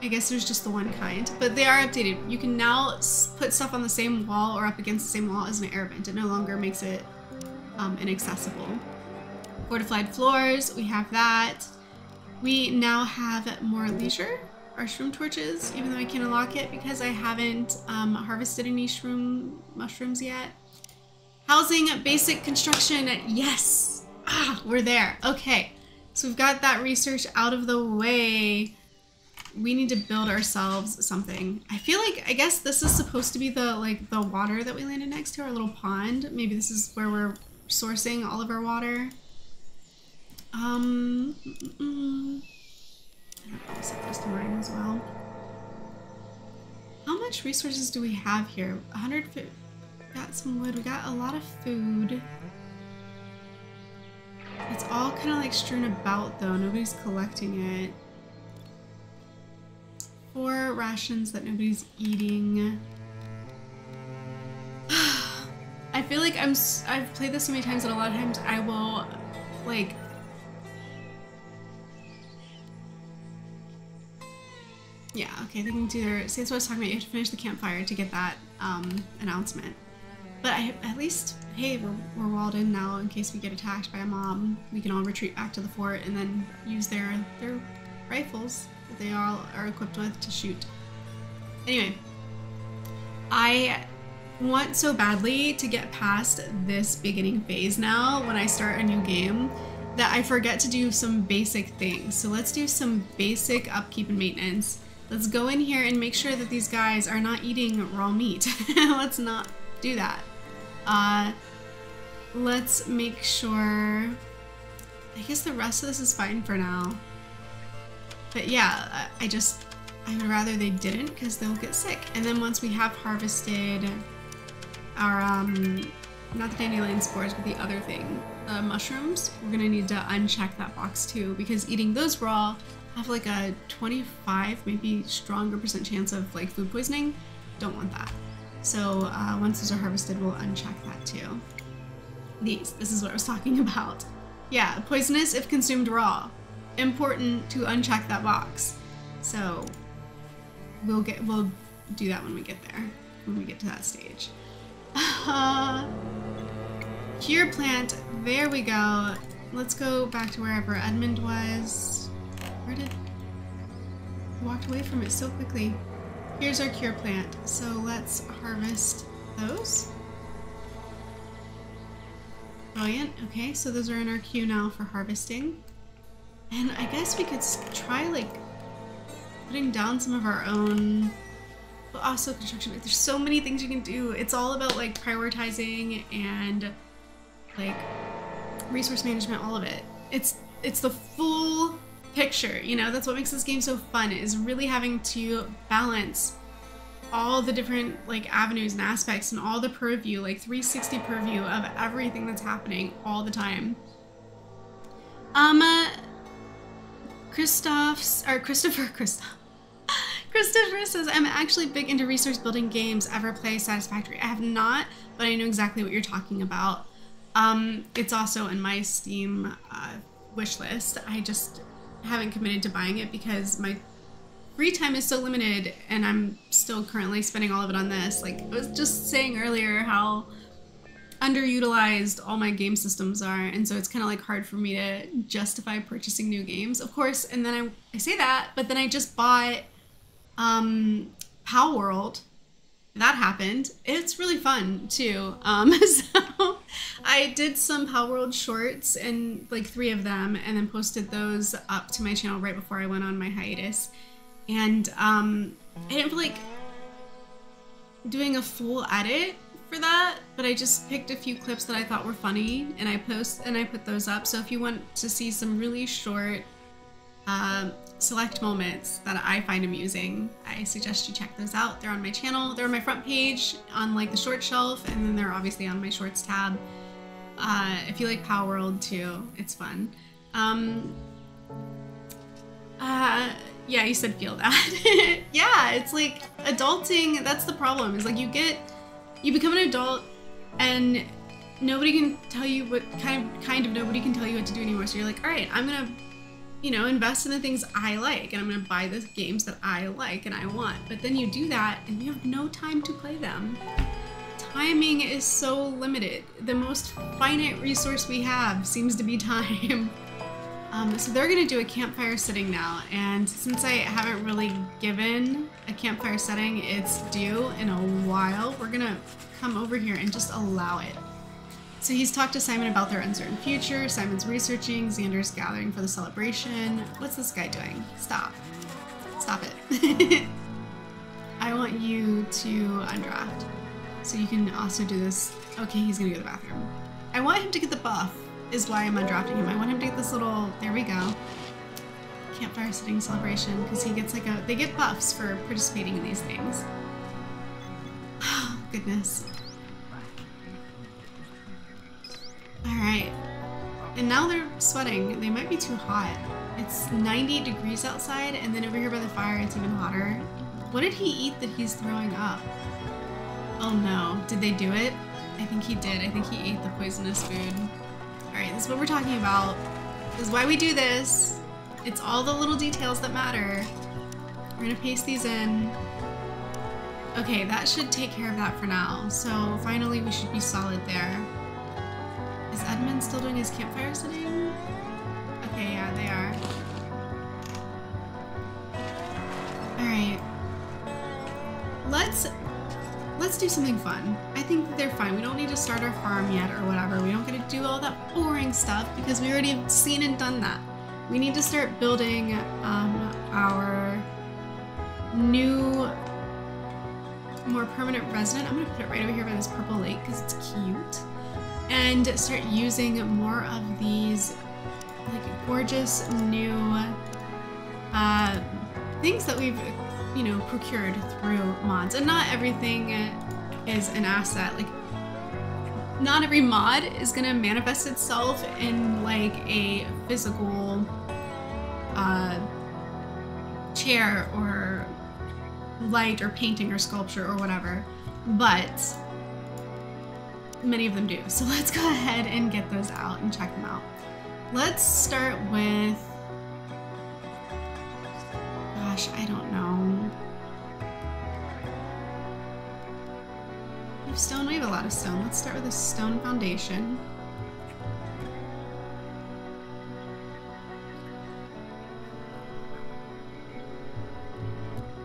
I guess there's just the one kind, but they are updated. You can now put stuff on the same wall or up against the same wall as an air vent. It no longer makes it um, inaccessible. Fortified floors, we have that. We now have more leisure, our shroom torches, even though I can't unlock it because I haven't um, harvested any shroom mushrooms yet. Housing, basic construction, yes! Ah, we're there, okay. So we've got that research out of the way. We need to build ourselves something. I feel like, I guess this is supposed to be the like the water that we landed next to, our little pond. Maybe this is where we're sourcing all of our water. Um, mm-mm. I don't know, I'll set those to mine as well. How much resources do we have here? one hundred fifty, got some wood, we got a lot of food. It's all kind of like strewn about though, nobody's collecting it. Four rations that nobody's eating. I feel like I'm, I've played this so many times that a lot of times I will, like, yeah, okay, they can do their, see that's what I was talking about, you have to finish the campfire to get that um, announcement. But I, at least, hey, we're, we're walled in now in case we get attacked by a mob. We can all retreat back to the fort and then use their, their rifles. They all are equipped with to shoot. Anyway, I want so badly to get past this beginning phase now when I start a new game that I forget to do some basic things. So let's do some basic upkeep and maintenance. Let's go in here and make sure that these guys are not eating raw meat. Let's not do that. Uh, let's make sure... I guess the rest of this is fine for now. But yeah, I just, I would rather they didn't because they'll get sick. And then once we have harvested our, um, not the dandelion spores, but the other thing, the mushrooms, we're going to need to uncheck that box too, because eating those raw have like a twenty-five, maybe stronger percent chance of like food poisoning. Don't want that. So uh, once those are harvested, we'll uncheck that too. These, this is what I was talking about. Yeah, poisonous if consumed raw. Important to uncheck that box, so we'll get we'll do that when we get there, when we get to that stage. Uh, here plant, there we go. Let's go back to wherever Edmund was. Where did we walked away from it so quickly? Here's our cure plant, so let's harvest those. Brilliant. Okay, so those are in our queue now for harvesting. And I guess we could try, like, putting down some of our own, but also construction. Like, there's so many things you can do. It's all about, like, prioritizing and, like, resource management, all of it. It's, it's the full picture, you know? That's what makes this game so fun, is really having to balance all the different, like, avenues and aspects and all the purview, like, three sixty purview of everything that's happening all the time. Um, uh, Christoph's, or Christopher, Christoph. Christopher says, I'm actually big into resource building games. Ever play Satisfactory? I have not, but I know exactly what you're talking about. Um, it's also in my Steam uh, wish list. I just haven't committed to buying it because my free time is so limited and I'm still currently spending all of it on this. Like, I was just saying earlier how underutilized all my game systems are, and so it's kind of like hard for me to justify purchasing new games, of course. And then I, I say that, but then I just bought um, Pal World. That happened. It's really fun too. Um, so I did some Pal World shorts, and like three of them, and then posted those up to my channel right before I went on my hiatus. And um, I didn't feel like doing a full edit for that, but I just picked a few clips that I thought were funny, and I post and I put those up. So if you want to see some really short um, select moments that I find amusing, I suggest you check those out. They're on my channel. They're on my front page on like the short shelf, and then they're obviously on my shorts tab. Uh, if you like Pal World too, it's fun. Um, uh, yeah, you said feel that. Yeah, it's like adulting. That's the problem. It's like you get, you become an adult, and nobody can tell you what kind of kind of nobody can tell you what to do anymore. So you're like, all right, I'm gonna, you know, invest in the things I like, and I'm gonna buy the games that I like and I want. But then you do that, and you have no time to play them. Timing is so limited. The most finite resource we have seems to be time. Um, so they're gonna do a campfire sitting now, and since I haven't really given a campfire setting its due in a while, we're gonna come over here and just allow it. So he's talked to Simon about their uncertain future, Simon's researching, Xander's gathering for the celebration. What's this guy doing? Stop. Stop it. I want you to undraft. So you can also do this. Okay, he's gonna go to the bathroom. I want him to get the buff, is why I'm undrafting him. I want him to get this little, there we go, campfire sitting celebration, because he gets like a, they get buffs for participating in these things. Oh, goodness. All right, and now they're sweating. They might be too hot. It's ninety degrees outside, and then over here by the fire, it's even hotter. What did he eat that he's throwing up? Oh no, did they do it? I think he did. I think he ate the poisonous food. Alright, this is what we're talking about. This is why we do this. It's all the little details that matter. We're gonna paste these in. Okay, that should take care of that for now. So finally we should be solid there. Is Edmund still doing his campfire sitting? Okay, yeah, they are. Alright. Let's... Let's do something fun. I think that they're fine. We don't need to start our farm yet or whatever. We don't get to do all that boring stuff because we already have seen and done that. We need to start building um, our new, more permanent resident. I'm gonna put it right over here by this purple lake because it's cute. And start using more of these like gorgeous new uh, things that we've, you know, procured through mods. And not everything is an asset. Like, not every mod is gonna manifest itself in like a physical uh, chair or light or painting or sculpture or whatever, but many of them do. So let's go ahead and get those out and check them out. Let's start with, gosh, I don't know. We have stone, we have a lot of stone. Let's start with a stone foundation.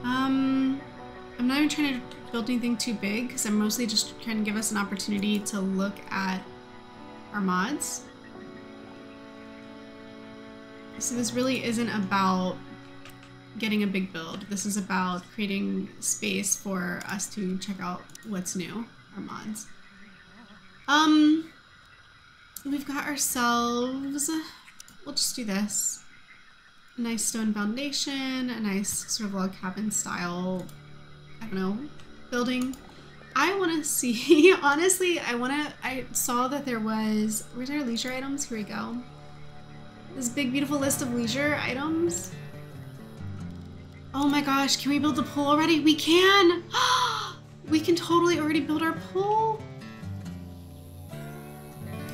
Um, I'm not even trying to build anything too big because I'm mostly just trying to give us an opportunity to look at our mods. So this really isn't about getting a big build. This is about creating space for us to check out what's new, our mods. Um, we've got ourselves, we'll just do this. A nice stone foundation, a nice sort of log cabin style, I don't know, building. I wanna see, honestly, I wanna, I saw that there was, where's our leisure items? Here we go. This big, beautiful list of leisure items. Oh my gosh, can we build the pool already? We can! We can totally already build our pool!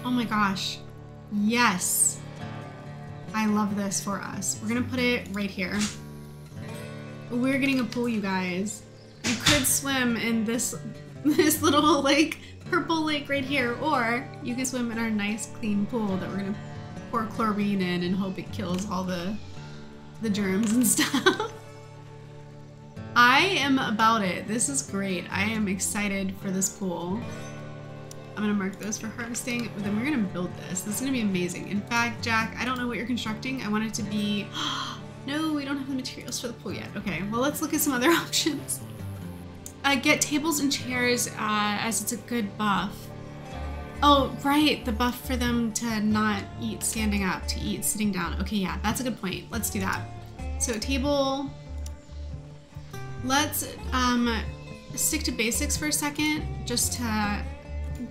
Oh my gosh. Yes! I love this for us. We're gonna put it right here. We're getting a pool, you guys. You could swim in this, this little lake, purple lake right here, or you can swim in our nice clean pool that we're gonna pour chlorine in and hope it kills all the, the germs and stuff. I am about it. This is great. I am excited for this pool. I'm gonna mark those for harvesting, but then we're gonna build this. This is gonna be amazing. In fact, Jack, I don't know what you're constructing. I want it to be... No, we don't have the materials for the pool yet. Okay, well, let's look at some other options. uh, get tables and chairs uh, as it's a good buff. Oh, right, the buff for them to not eat standing up, to eat sitting down. Okay, yeah, that's a good point. Let's do that. So table, let's um, stick to basics for a second just to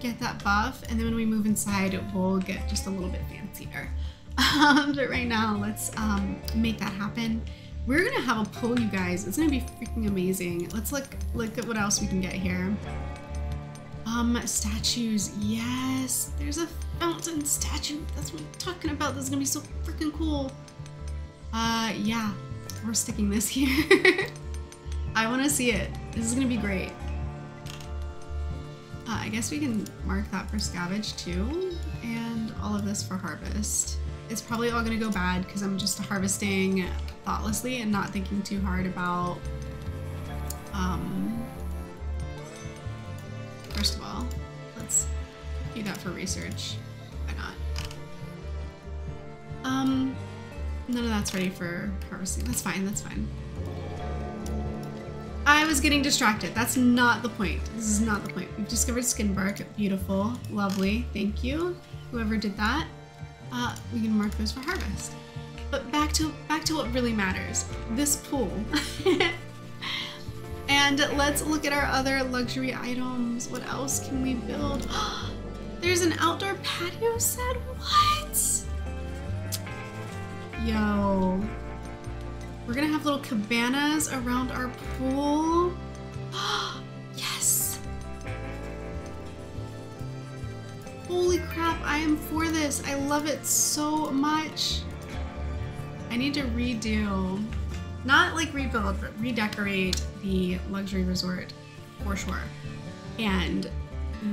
get that buff, and then when we move inside, we'll get just a little bit fancier. Um, but right now, let's um, make that happen. We're gonna have a poll, you guys. It's gonna be freaking amazing. Let's look look at what else we can get here. Um, statues, yes. There's a fountain statue. That's what I'm talking about. This is gonna be so freaking cool. Uh, yeah, we're sticking this here. I wanna see it. This is gonna be great. Uh, I guess we can mark that for scavenge too, and all of this for harvest. It's probably all gonna go bad because I'm just harvesting thoughtlessly and not thinking too hard about, um, first of all, let's do that for research. Why not? Um, none of that's ready for harvesting. That's fine, that's fine. I was getting distracted. That's not the point. This is not the point. We've discovered skin bark. Beautiful. Lovely. Thank you, whoever did that. Uh, we can mark those for harvest. But back to back to what really matters. This pool. And let's look at our other luxury items. What else can we build? There's an outdoor patio set? What? Yo. We're gonna have little cabanas around our pool. Yes! Holy crap, I am for this. I love it so much. I need to redo, not like rebuild, but redecorate the luxury resort for sure. And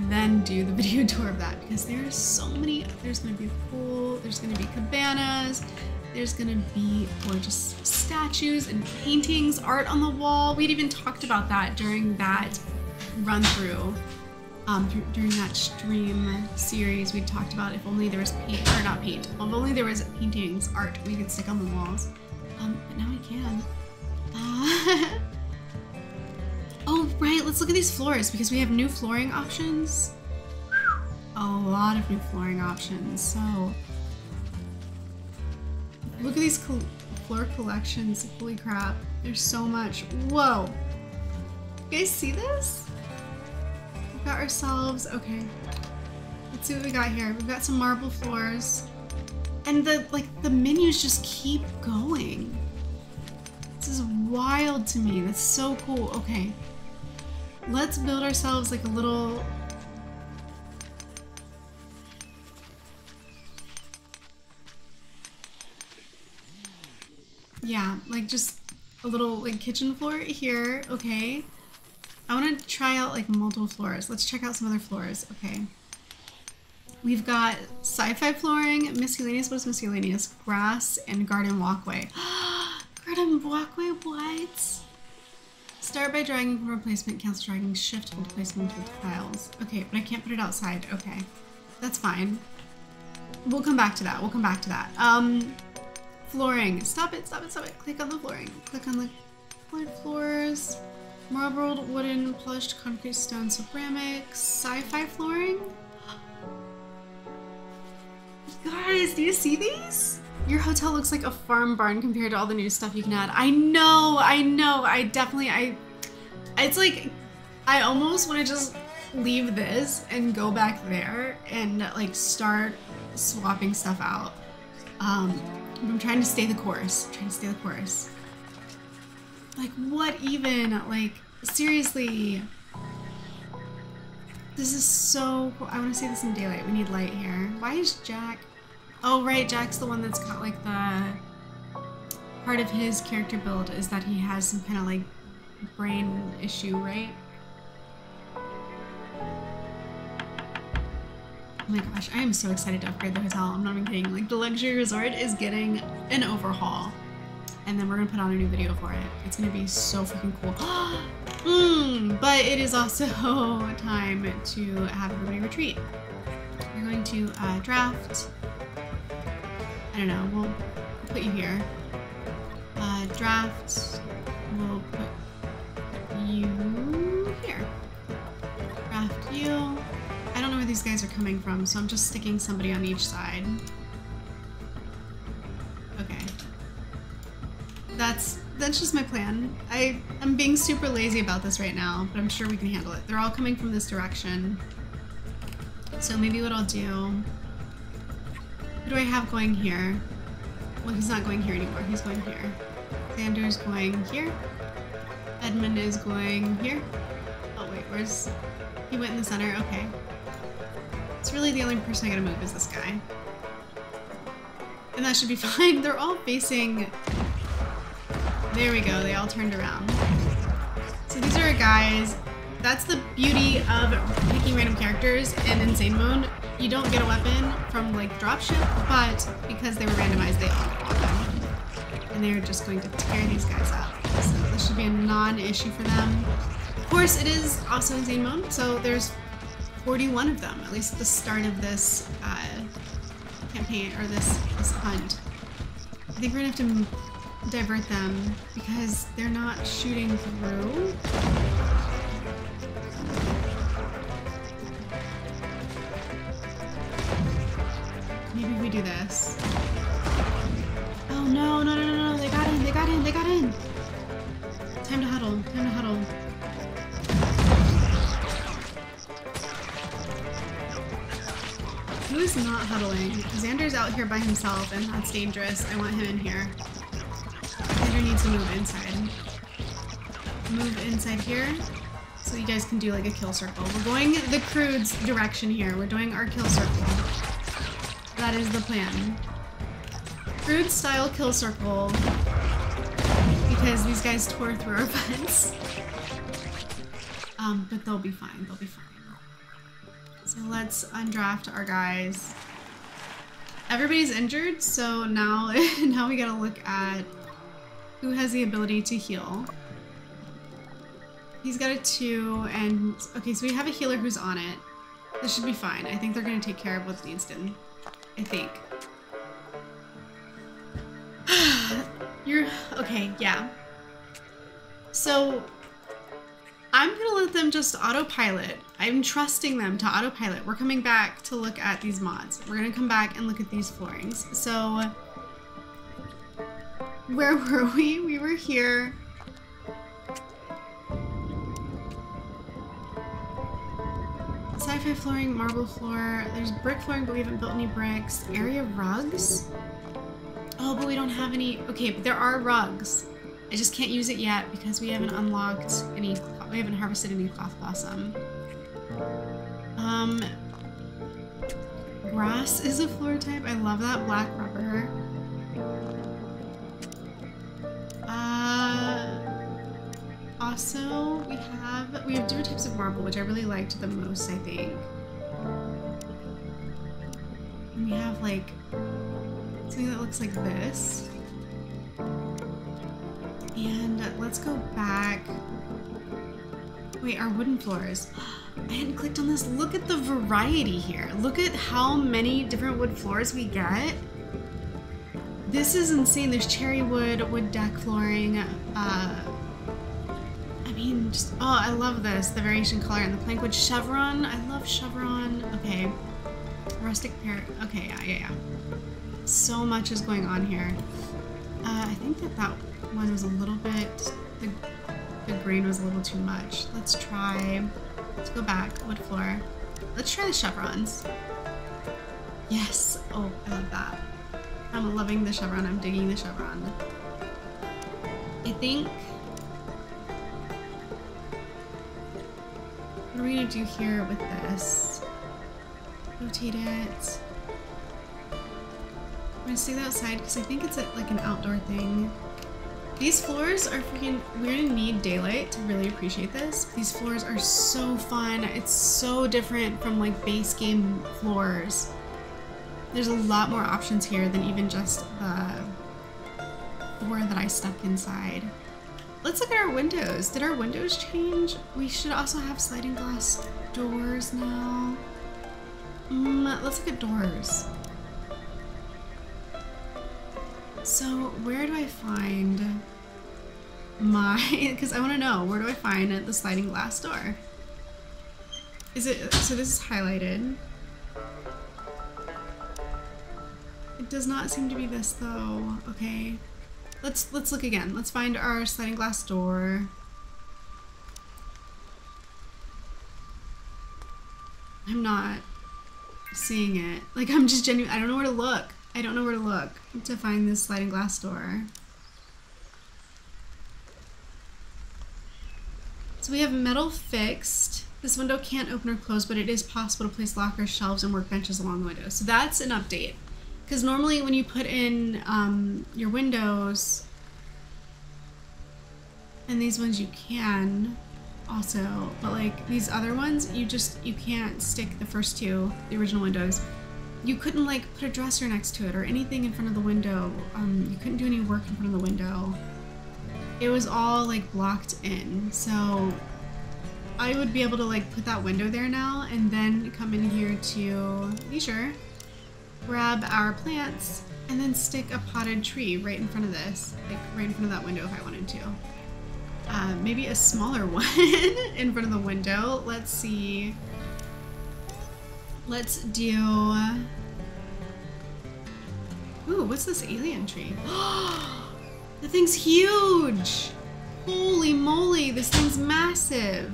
then do the video tour of that because there's so many, there's gonna be a pool, there's gonna be cabanas, there's gonna be gorgeous statues and paintings, art on the wall. We'd even talked about that during that run through, um, th during that stream series. We talked about if only there was paint, or not paint, if only there was paintings, art we could stick on the walls. Um, but now we can. Uh, oh, right, let's look at these floors because we have new flooring options. A lot of new flooring options, so. Look at these col floor collections. Holy crap. There's so much. Whoa. You guys see this? We've got ourselves. Okay. Let's see what we got here. We've got some marble floors. And the like the menus just keep going. This is wild to me. That's so cool. Okay. Let's build ourselves like a little Yeah, like just a little like kitchen floor here, okay. I wanna try out like multiple floors. Let's check out some other floors, okay. We've got sci-fi flooring, miscellaneous, what is miscellaneous? Grass and garden walkway. Garden walkway, what? Start by dragging from replacement, cancel dragging, shift, hold placement with files. Okay, but I can't put it outside, okay. That's fine. We'll come back to that, we'll come back to that. Um. Flooring. Stop it, stop it, stop it. Click on the flooring. Click on the floor floors. Marbled, wooden, polished, concrete, stone, ceramics. Sci-fi flooring? You guys, do you see these? Your hotel looks like a farm barn compared to all the new stuff you can add. I know, I know. I definitely, I... It's like, I almost want to just leave this and go back there and like start swapping stuff out. Um... I'm trying to stay the course. I'm trying to stay the course. Like, what even? Like, seriously. This is so cool. I want to see this in daylight. We need light here. Why is Jack... Oh, right. Jack's the one that's got, like, the... Part of his character build is that he has some kind of, like, brain issue, right? Oh my gosh, I am so excited to upgrade the hotel. I'm not even kidding. Like, the luxury resort is getting an overhaul. And then we're gonna put on a new video for it. It's gonna be so freaking cool. mm, but it is also time to have everybody retreat. We're going to uh, draft. I don't know, we'll put you here. Uh, draft, we'll put you Here. Craft you. I don't know where these guys are coming from, so I'm just sticking somebody on each side. Okay. That's that's just my plan. I, I'm being super lazy about this right now, but I'm sure we can handle it. They're all coming from this direction. So maybe what I'll do... Who do I have going here? Well, he's not going here anymore. He's going here. Xander's going here. Edmund is going here. Oh wait, where's... He went in the center? Okay. It's really the only person I gotta move is this guy. And that should be fine. They're all facing... There we go. They all turned around. So these are guys... That's the beauty of picking random characters in Insane Mode. You don't get a weapon from, like, dropship, but because they were randomized, they all got a weapon. And they're just going to tear these guys up. So this should be a non-issue for them. Of course, it is also Insane Mode, so there's forty-one of them, at least at the start of this uh, campaign, or this, this hunt. I think we're going to have to divert them because they're not shooting through. Maybe we do this. Oh no, no, no, no, no, they got in, they got in, they got in! Time to huddle, time to huddle. Who is not huddling? Xander's out here by himself and that's dangerous. I want him in here. Xander needs to move inside. Move inside here. So you guys can do like a kill circle. We're going the crude's direction here. We're doing our kill circle. That is the plan. Crude style kill circle because these guys tore through our fence. Um, but they'll be fine, they'll be fine. So let's undraft our guys. Everybody's injured, so now, now we gotta look at who has the ability to heal. He's got a two and, okay, so we have a healer who's on it. This should be fine. I think they're gonna take care of what's needs done. I think. You're... Okay, yeah. So, I'm gonna let them just autopilot. I'm trusting them to autopilot. We're coming back to look at these mods. We're gonna come back and look at these floorings. So, where were we? We were here. Sci-fi flooring, marble floor, there's brick flooring, but we haven't built any bricks. Area rugs? Oh, but we don't have any... Okay, but there are rugs. I just can't use it yet because we haven't unlocked any... We haven't harvested any cloth blossom. Um... Grass is a floor type. I love that. Black rubber. Uh... Also, we have we have different types of marble, which I really liked the most, I think. And we have like something that looks like this. And let's go back. Wait, our wooden floors. I hadn't clicked on this. Look at the variety here. Look at how many different wood floors we get. This is insane. There's cherry wood, wood deck flooring, uh, Just, oh, I love this. The variation color and the plank wood chevron. I love chevron. Okay. Rustic pear. Okay, yeah, yeah, yeah. So much is going on here. Uh, I think that that one was a little bit... The, the green was a little too much. Let's try... Let's go back. Wood floor. Let's try the chevrons. Yes! Oh, I love that. I'm loving the chevron. I'm digging the chevron. I think... What are we gonna do here with this? Rotate it. I'm gonna stay outside because I think it's like an outdoor thing. These floors are freaking... We're gonna need daylight to really appreciate this. These floors are so fun. It's so different from like base game floors. There's a lot more options here than even just the floor that I stuck inside. Let's look at our windows. Did our windows change? We should also have sliding glass doors now. Mm, let's look at doors. So where do I find my, because I want to know, where do I find the sliding glass door? Is it, so this is highlighted. It does not seem to be this though. Okay. Let's, let's look again. Let's find our sliding glass door. I'm not seeing it. Like, I'm just genuine. I don't know where to look. I don't know where to look to find this sliding glass door. So we have metal fixed. This window can't open or close, but it is possible to place lockers, shelves, and workbenches along the window. So that's an update. Because normally when you put in um, your windows, and these ones you can also, but like these other ones, you just, you can't stick the first two, the original windows. You couldn't like put a dresser next to it or anything in front of the window. Um, you couldn't do any work in front of the window. It was all like blocked in. So I would be able to like put that window there now and then come in here to leisure, grab our plants, and then stick a potted tree right in front of this, like right in front of that window if I wanted to. Uh, maybe a smaller one in front of the window. Let's see. Let's do... Ooh, what's this alien tree? The thing's huge! Holy moly, this thing's massive!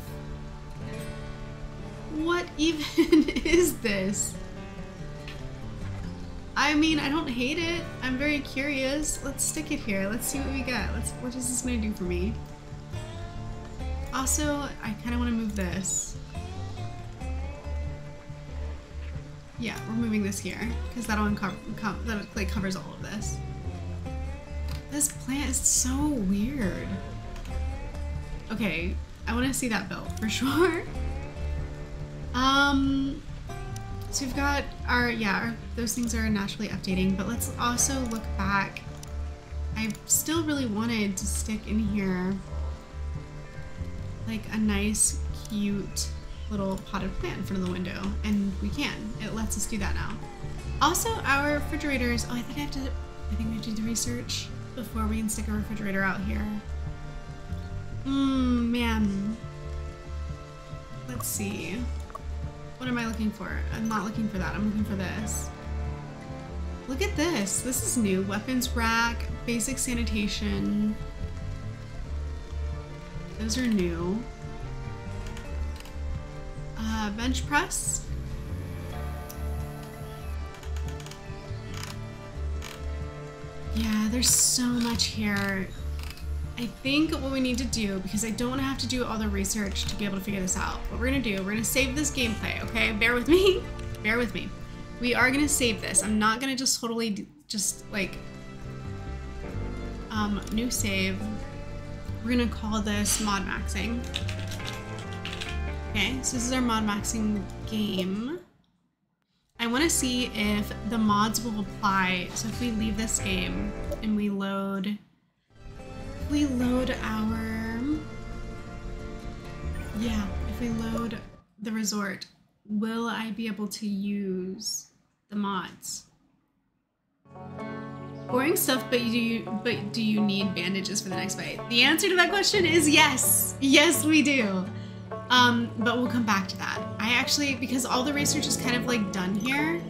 What even is this? I mean, I don't hate it. I'm very curious. Let's stick it here. Let's see what we got. Let's. What is this going to do for me? Also, I kind of want to move this. Yeah, we're moving this here because that'll uncover, that like covers all of this. This plant is so weird. Okay, I want to see that built for sure. Um, so we've got our yeah, our, those things are naturally updating, but let's also look back. I still really wanted to stick in here like a nice, cute little potted plant in front of the window, and we can. It lets us do that now. Also, our refrigerators. Oh, I think I have to. I think we have to do the research before we can stick a refrigerator out here. Mmm, man. Let's see. What am I looking for? I'm not looking for that. I'm looking for this. Look at this. This is new. Weapons rack, basic sanitation. Those are new. Uh, bench press. Yeah, there's so much here. I think what we need to do, because I don't want to have to do all the research to be able to figure this out, what we're going to do, we're going to save this gameplay, okay? Bear with me. Bear with me. We are going to save this. I'm not going to just totally do, just like um, new save. We're going to call this mod maxing. Okay, so this is our mod maxing game. I want to see if the mods will apply. So if we leave this game and we load... we load our yeah if we load the resort, will I be able to use the mods? Boring stuff, but you but do you need bandages for the next fight? The answer to that question is yes. Yes, we do. Um but we'll come back to that. I actually, because all the research is kind of like done here,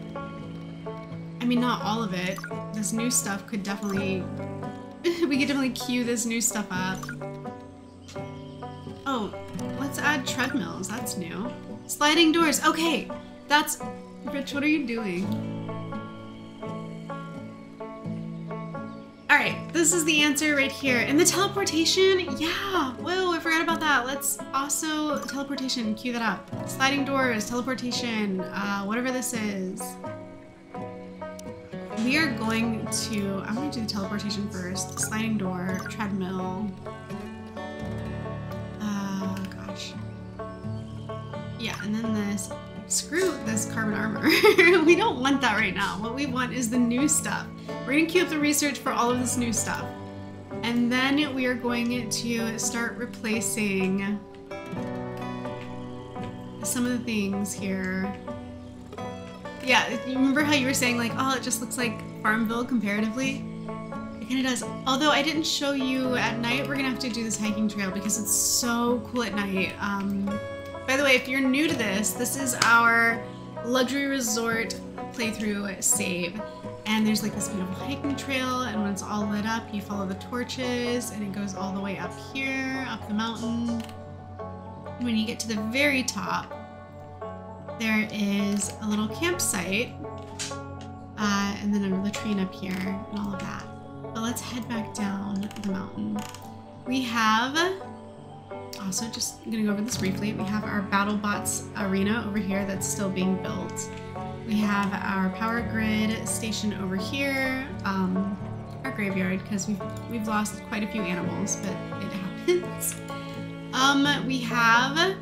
I mean not all of it, this new stuff could definitely we could definitely queue this new stuff up. Oh, let's add treadmills. That's new. Sliding doors. Okay, that's... Rich, what are you doing? Alright, this is the answer right here. And the teleportation? Yeah! Whoa, I forgot about that. Let's also... teleportation. Queue that up. Sliding doors. Teleportation. Uh, whatever this is. We are going to... I'm going to do the teleportation first. Sliding door, treadmill. Uh, gosh. Yeah, and then this... Screw this carbon armor. We don't want that right now. What we want is the new stuff. We're going to queue up the research for all of this new stuff. And then we are going to start replacing some of the things here. Yeah, you remember how you were saying like, oh, it just looks like Farmville comparatively? It kind of does. Although I didn't show you at night, we're gonna have to do this hiking trail because it's so cool at night. Um, by the way, if you're new to this, this is our luxury resort playthrough save. And there's like this beautiful hiking trail, and when it's all lit up, you follow the torches, and it goes all the way up here, up the mountain. When you get to the very top, there is a little campsite, uh, and then a latrine up here, and all of that. But let's head back down the mountain. We have, also just I'm gonna go over this briefly, we have our BattleBots arena over here that's still being built. We have our power grid station over here, um, our graveyard, because we've, we've lost quite a few animals, but it happens. Um, we have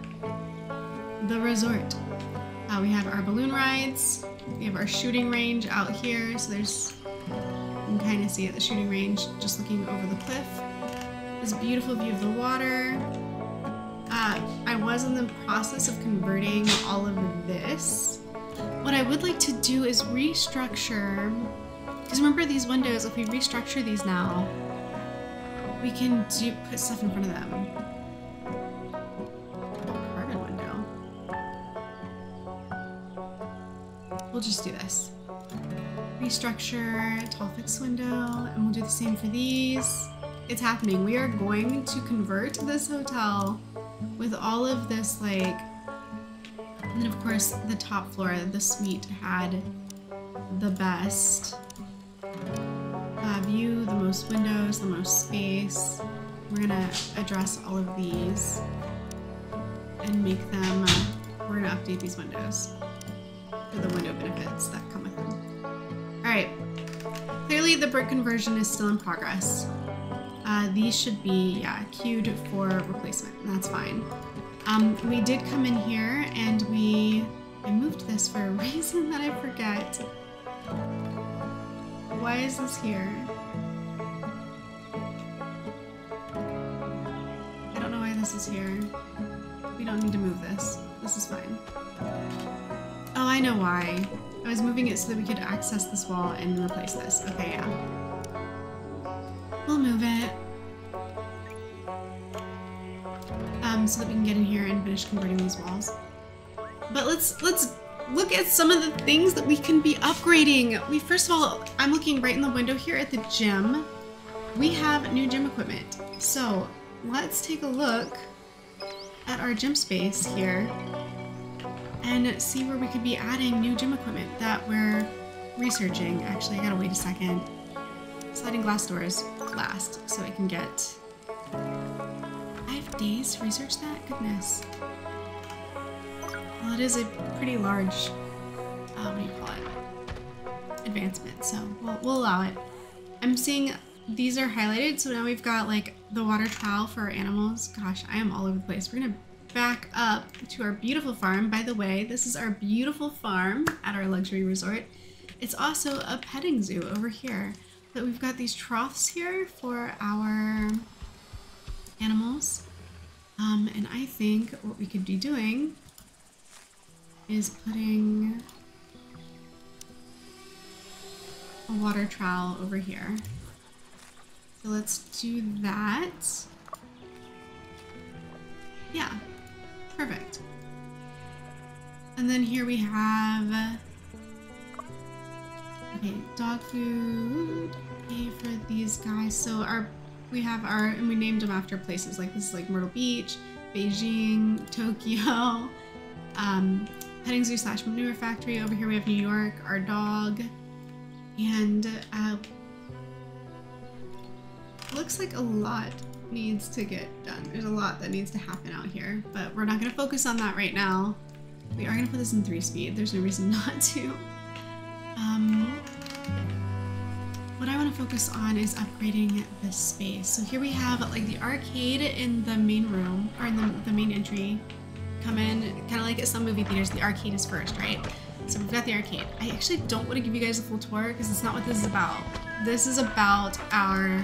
the resort. Uh, we have our balloon rides. We have our shooting range out here. So there's, you can kind of see at the shooting range, just looking over the cliff. This beautiful view of the water. Uh, I was in the process of converting all of this. What I would like to do is restructure, because remember these windows, if we restructure these now, we can do, put stuff in front of them. Carbon window. We'll just do this. Restructure, tall fixed window, and we'll do the same for these. It's happening. We are going to convert this hotel with all of this, like, and then of course the top floor, the suite had the best uh, view, the most windows, the most space. We're gonna address all of these and make them, uh, we're gonna update these windows for the window benefits that come with them. All right, clearly the brick conversion is still in progress. Uh, these should be, yeah, queued for replacement, and that's fine. Um, we did come in here and we, I moved this for a reason that I forget. Why is this here? I don't know why this is here. We don't need to move this. This is fine. Oh, I know why. I was moving it so that we could access this wall and replace this. Okay, yeah. We'll move it. Um, so that we can get in here and finish converting these walls. But let's let's look at some of the things that we can be upgrading. We first of all, I'm looking right in the window here at the gym. We have new gym equipment. So let's take a look at our gym space here and see where we could be adding new gym equipment that we're researching. Actually, I gotta wait a second. Sliding glass doors last, so I can get days to research that? Goodness. Well, it is a pretty large, uh, what do you call it, advancement, so we'll, we'll allow it. I'm seeing these are highlighted, so now we've got like the water trowel for our animals. Gosh, I am all over the place. We're gonna back up to our beautiful farm. By the way, this is our beautiful farm at our luxury resort. It's also a petting zoo over here. But we've got these troughs here for our animals. Um, and I think what we could be doing is putting a water trowel over here. So let's do that. Yeah, perfect. And then here we have, okay, dog food, okay, for these guys. So our We have our, and we named them after places, like this is like Myrtle Beach, Beijing, Tokyo, um, petting zoo slash manure factory. Over here we have New York, our dog, and uh, looks like a lot needs to get done. There's a lot that needs to happen out here, but we're not going to focus on that right now. We are going to put this in three speed. There's no reason not to. Um... What I want to focus on is upgrading this space. So here we have like the arcade in the main room, or in the, the main entry. Come in, kind of like at some movie theaters, the arcade is first, right? So we've got the arcade. I actually don't want to give you guys a full tour because it's not what this is about. This is about our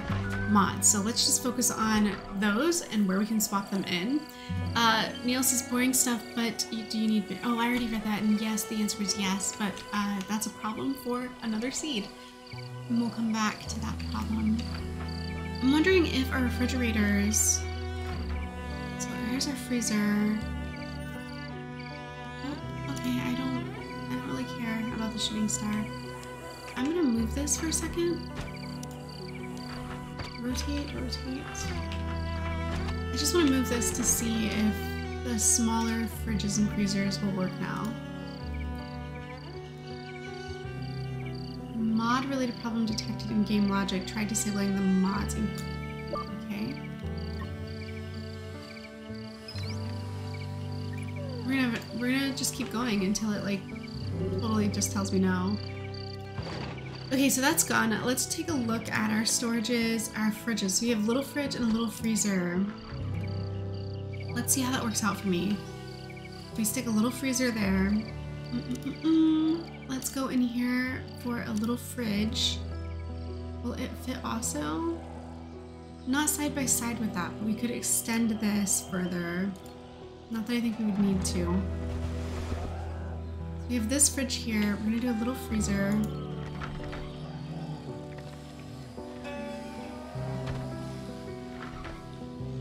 mods. So let's just focus on those and where we can swap them in. Uh, Neil says boring stuff, but you, do you need, oh, I already read that. And yes, the answer is yes, but uh, that's a problem for another seed. and we'll come back to that problem. I'm wondering if our refrigerators... So here's our freezer. Oh, okay, I don't, I don't really care about the shooting star. I'm gonna move this for a second. Rotate, rotate. I just want to move this to see if the smaller fridges and freezers will work now. Mod-related problem detected in game logic. Try disabling the mods. Okay. We're gonna, we're gonna just keep going until it like totally just tells me no. Okay, so that's gone. Let's take a look at our storages, our fridges. So we have little fridge and a little freezer. Let's see how that works out for me. If we stick a little freezer there. Mm-mm-mm-mm. Let's go in here for a little fridge. Will it fit also? Not side by side with that, but we could extend this further. Not that I think we would need to. So we have this fridge here. We're gonna do a little freezer.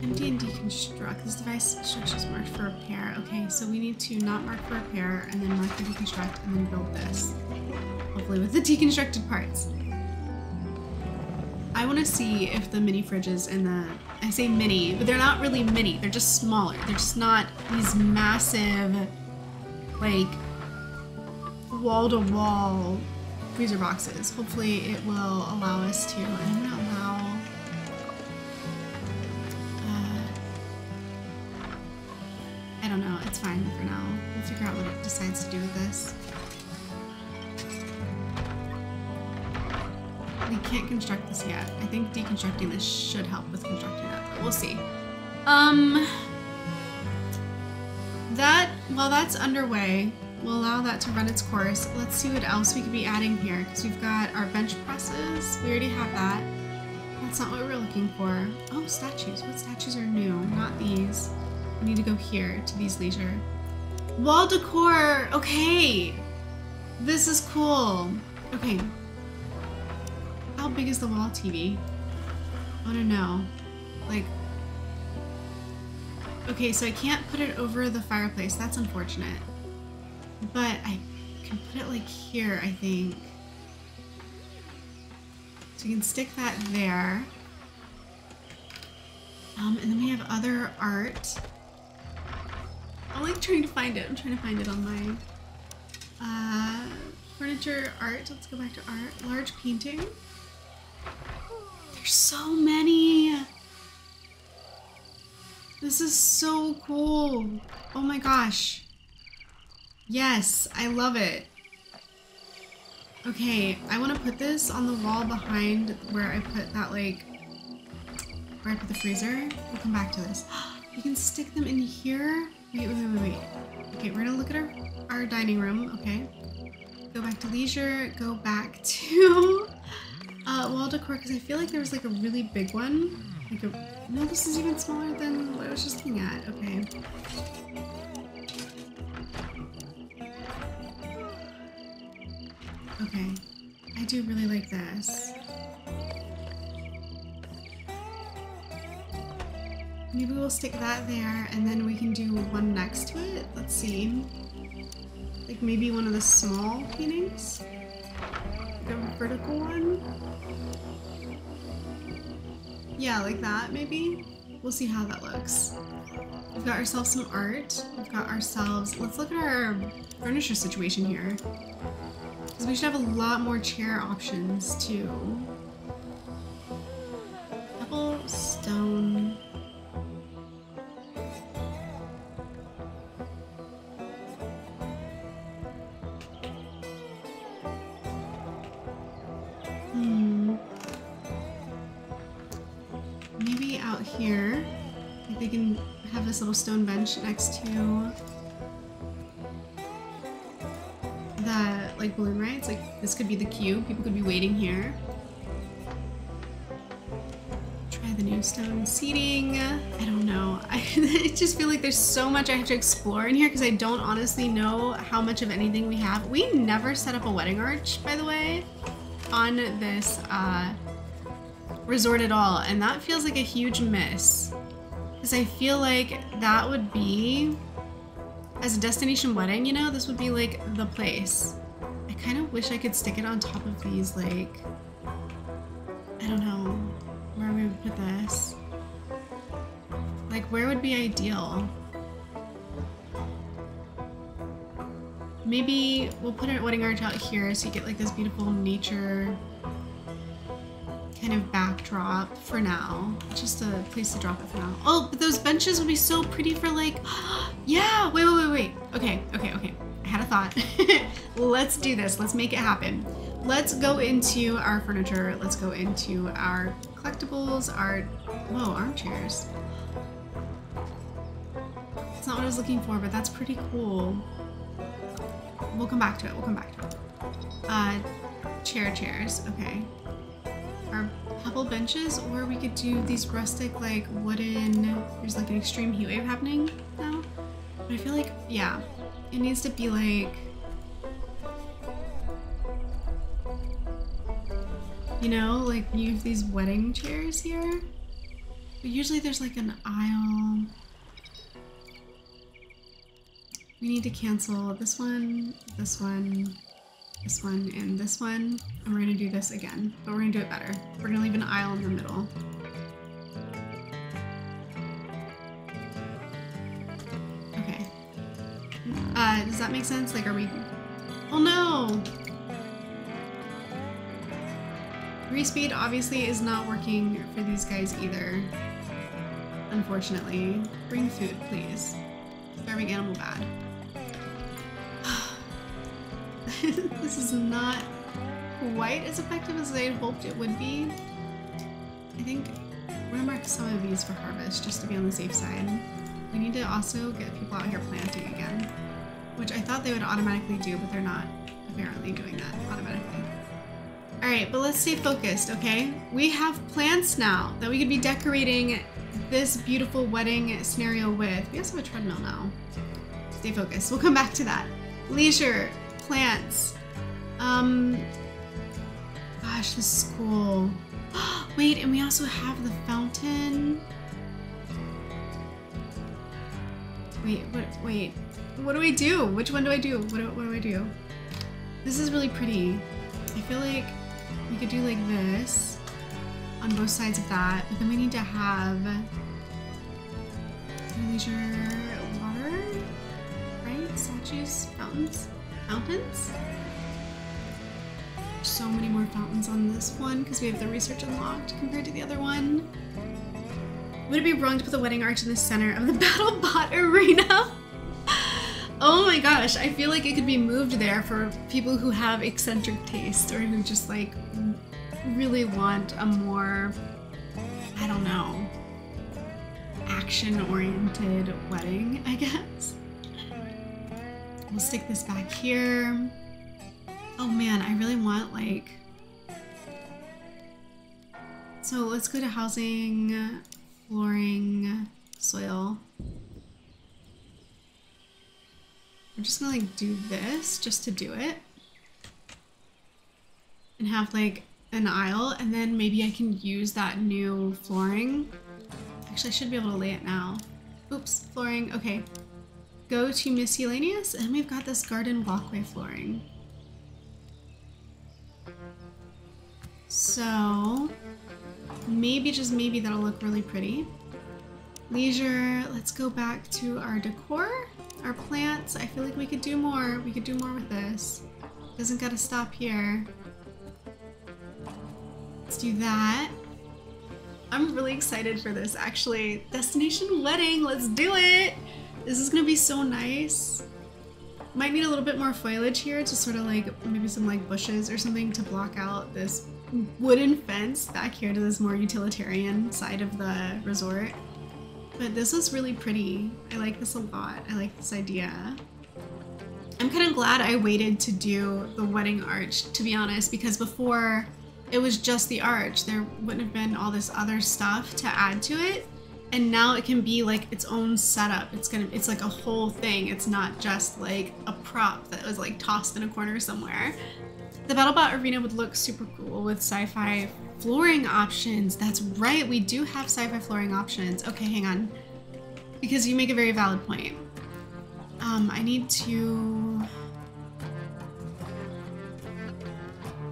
Empty and deconstruct. This device structure is marked for repair. Okay, so we need to not mark for repair and then mark for deconstruct and then build this. Hopefully with the deconstructed parts. I want to see if the mini fridges and the... I say mini, but they're not really mini. They're just smaller. They're just not these massive, like, wall-to-wall freezer boxes. Hopefully it will allow us to... I don't know. I don't know, it's fine for now. We'll figure out what it decides to do with this. We can't construct this yet. I think deconstructing this should help with constructing that, but we'll see. Um, that, while that's underway, we'll allow that to run its course. Let's see what else we could be adding here, because we've got our bench presses. We already have that. That's not what we were looking for. Oh, statues. What statues are new? Not these. I need to go here to these leisure. Wall decor! Okay! This is cool. Okay. How big is the wall T V? I wanna know. Like... Okay, so I can't put it over the fireplace. That's unfortunate. But I can put it like here, I think. So you can stick that there. Um, and then we have other art. I'm like trying to find it. I'm trying to find it on my uh, furniture art. Let's go back to art. Large painting. There's so many. This is so cool. Oh my gosh. Yes, I love it. Okay, I want to put this on the wall behind where I put that like, where I put the freezer. We'll come back to this. You can stick them in here. Wait, wait, wait, wait. Okay, we're gonna look at our, our dining room, okay. Go back to leisure, go back to uh, wall decor, because I feel like there was like a really big one. Like a, no, this is even smaller than what I was just looking at, okay. Okay, I do really like this. Maybe we'll stick that there, and then we can do one next to it. Let's see. Like maybe one of the small paintings? The vertical one? Yeah, like that maybe? We'll see how that looks. We've got ourselves some art. We've got ourselves... Let's look at our furniture situation here. Because we should have a lot more chair options too. Cobblestone... here. Like they can have this little stone bench next to the like balloon rides. Like this could be the queue. People could be waiting here. Try the new stone seating. I don't know. I, I just feel like there's so much I have to explore in here because I don't honestly know how much of anything we have. We never set up a wedding arch, by the way. on this uh, resort at all, and that feels like a huge miss. Because I feel like that would be, as a destination wedding, you know, this would be like the place. I kind of wish I could stick it on top of these, like, I don't know where we would put this. Like, where would be ideal? Maybe we'll put a wedding arch out here so you get like this beautiful nature kind of backdrop for now. Just a place to drop it for now. Oh, but those benches would be so pretty for like, yeah, wait, wait, wait, wait. Okay, okay, okay. I had a thought. Let's do this. Let's make it happen. Let's go into our furniture. Let's go into our collectibles, our, whoa, armchairs. That's not what I was looking for, but that's pretty cool. We'll come back to it, we'll come back to it. Uh, chair chairs, okay. Our pebble benches, or we could do these rustic, like, wooden, there's like an extreme heat wave happening now. But I feel like, yeah, it needs to be like, you know, like you have these wedding chairs here. But usually there's like an aisle. We need to cancel this one, this one, this one, and this one. And we're gonna do this again, but we're gonna do it better. We're gonna leave an aisle in the middle. Okay. Uh, does that make sense? Like, are we, oh no! Respeed obviously is not working for these guys either, unfortunately. Bring food, please. Starving animal bad. This is not quite as effective as I had hoped it would be. I think we're gonna mark some of these for harvest just to be on the safe side. We need to also get people out here planting again, which I thought they would automatically do, but they're not apparently doing that automatically. All right, but let's stay focused, okay? We have plants now that we could be decorating this beautiful wedding scenario with. We also have a treadmill now. Stay focused, we'll come back to that. Leisure. Plants. Um, gosh, this is cool. Wait, and we also have the fountain. Wait, what, wait. What do I do? Which one do I do? What do, what do I do? This is really pretty. I feel like we could do like this on both sides of that, but then we need to have leisure water, right? Statues, fountains. Fountains. So many more fountains on this one because we have the research unlocked compared to the other one. Would it be wrong to put the wedding arch in the center of the BattleBot arena? Oh my gosh, I feel like it could be moved there for people who have eccentric taste or who just like really want a more, I don't know, action-oriented wedding, I guess. We'll stick this back here. Oh man, I really want like... So let's go to housing, flooring, soil. I'm just gonna like do this just to do it. And have like an aisle, and then maybe I can use that new flooring. Actually, I should be able to lay it now. Oops, flooring, okay. Go to miscellaneous, and we've got this garden walkway flooring. So maybe, just maybe, that'll look really pretty. Leisure, let's go back to our decor, our plants. I feel like we could do more. We could do more with this. Doesn't gotta stop here. Let's do that. I'm really excited for this, actually. Destination wedding, let's do it! This is gonna be so nice. Might need a little bit more foliage here to sort of like, maybe some like bushes or something to block out this wooden fence back here to this more utilitarian side of the resort. But this is really pretty. I like this a lot. I like this idea. I'm kind of glad I waited to do the wedding arch, to be honest, because before it was just the arch. There wouldn't have been all this other stuff to add to it. And now it can be like its own setup. It's gonna, it's like a whole thing. It's not just like a prop that was like tossed in a corner somewhere. The BattleBot Arena would look super cool with sci-fi flooring options. That's right, we do have sci-fi flooring options. Okay, hang on, because you make a very valid point. Um, I need to...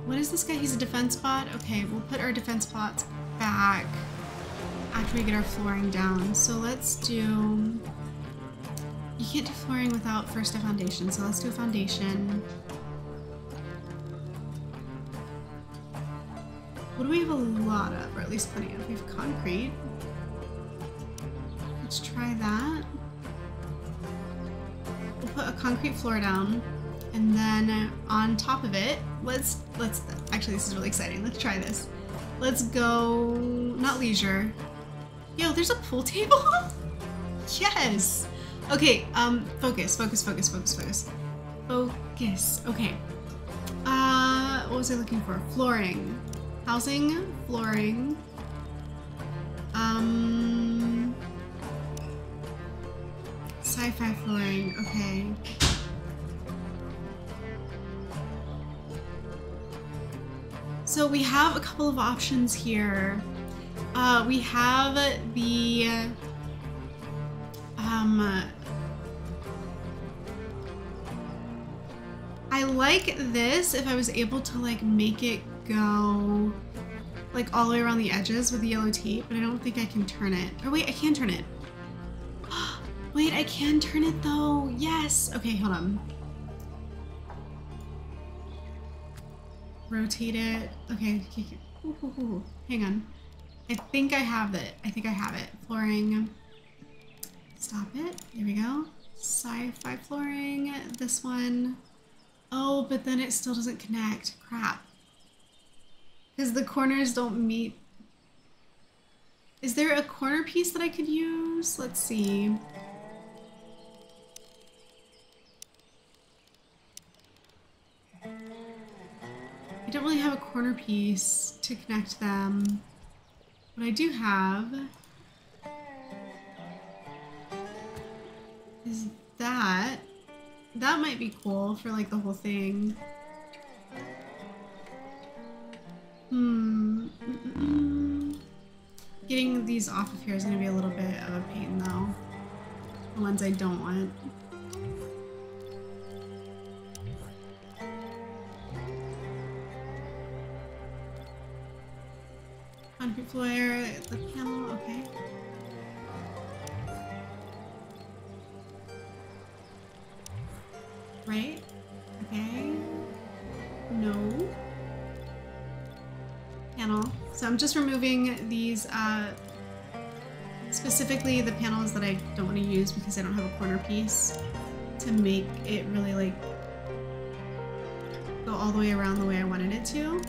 What is this guy? He's a defense bot? Okay, we'll put our defense bots back after we get our flooring down. So let's do... You can't do flooring without first a foundation, so let's do a foundation. What do we have a lot of, or at least plenty of? We have concrete. Let's try that. We'll put a concrete floor down, and then on top of it, let's, let's, actually this is really exciting, let's try this. Let's go, not leisure. Yo, there's a pool table? Yes! Okay, um, focus, focus, focus, focus, focus. Focus, okay. Uh, what was I looking for? Flooring. Housing, flooring. Um, sci-fi flooring, okay. So we have a couple of options here. Uh, we have the, um, I like this if I was able to like make it go like all the way around the edges with the yellow tape, but I don't think I can turn it. Or wait, I can turn it. Wait, I can turn it though. Yes. Okay, hold on. Rotate it. Okay. Ooh, ooh, ooh. Hang on. I think I have it. I think I have it. Flooring. Stop it. There we go. Sci-fi flooring. This one. Oh, but then it still doesn't connect. Crap. Because the corners don't meet. Is there a corner piece that I could use? Let's see. I don't really have a corner piece to connect them. What I do have is that. That might be cool for like the whole thing. Hmm. Mm-mm. Getting these off of here is going to be a little bit of a pain, though. The ones I don't want. Concrete floor, the panel, okay. Right? Okay. No. Panel. So I'm just removing these, uh, specifically the panels that I don't want to use because I don't have a corner piece to make it really like go all the way around the way I wanted it to.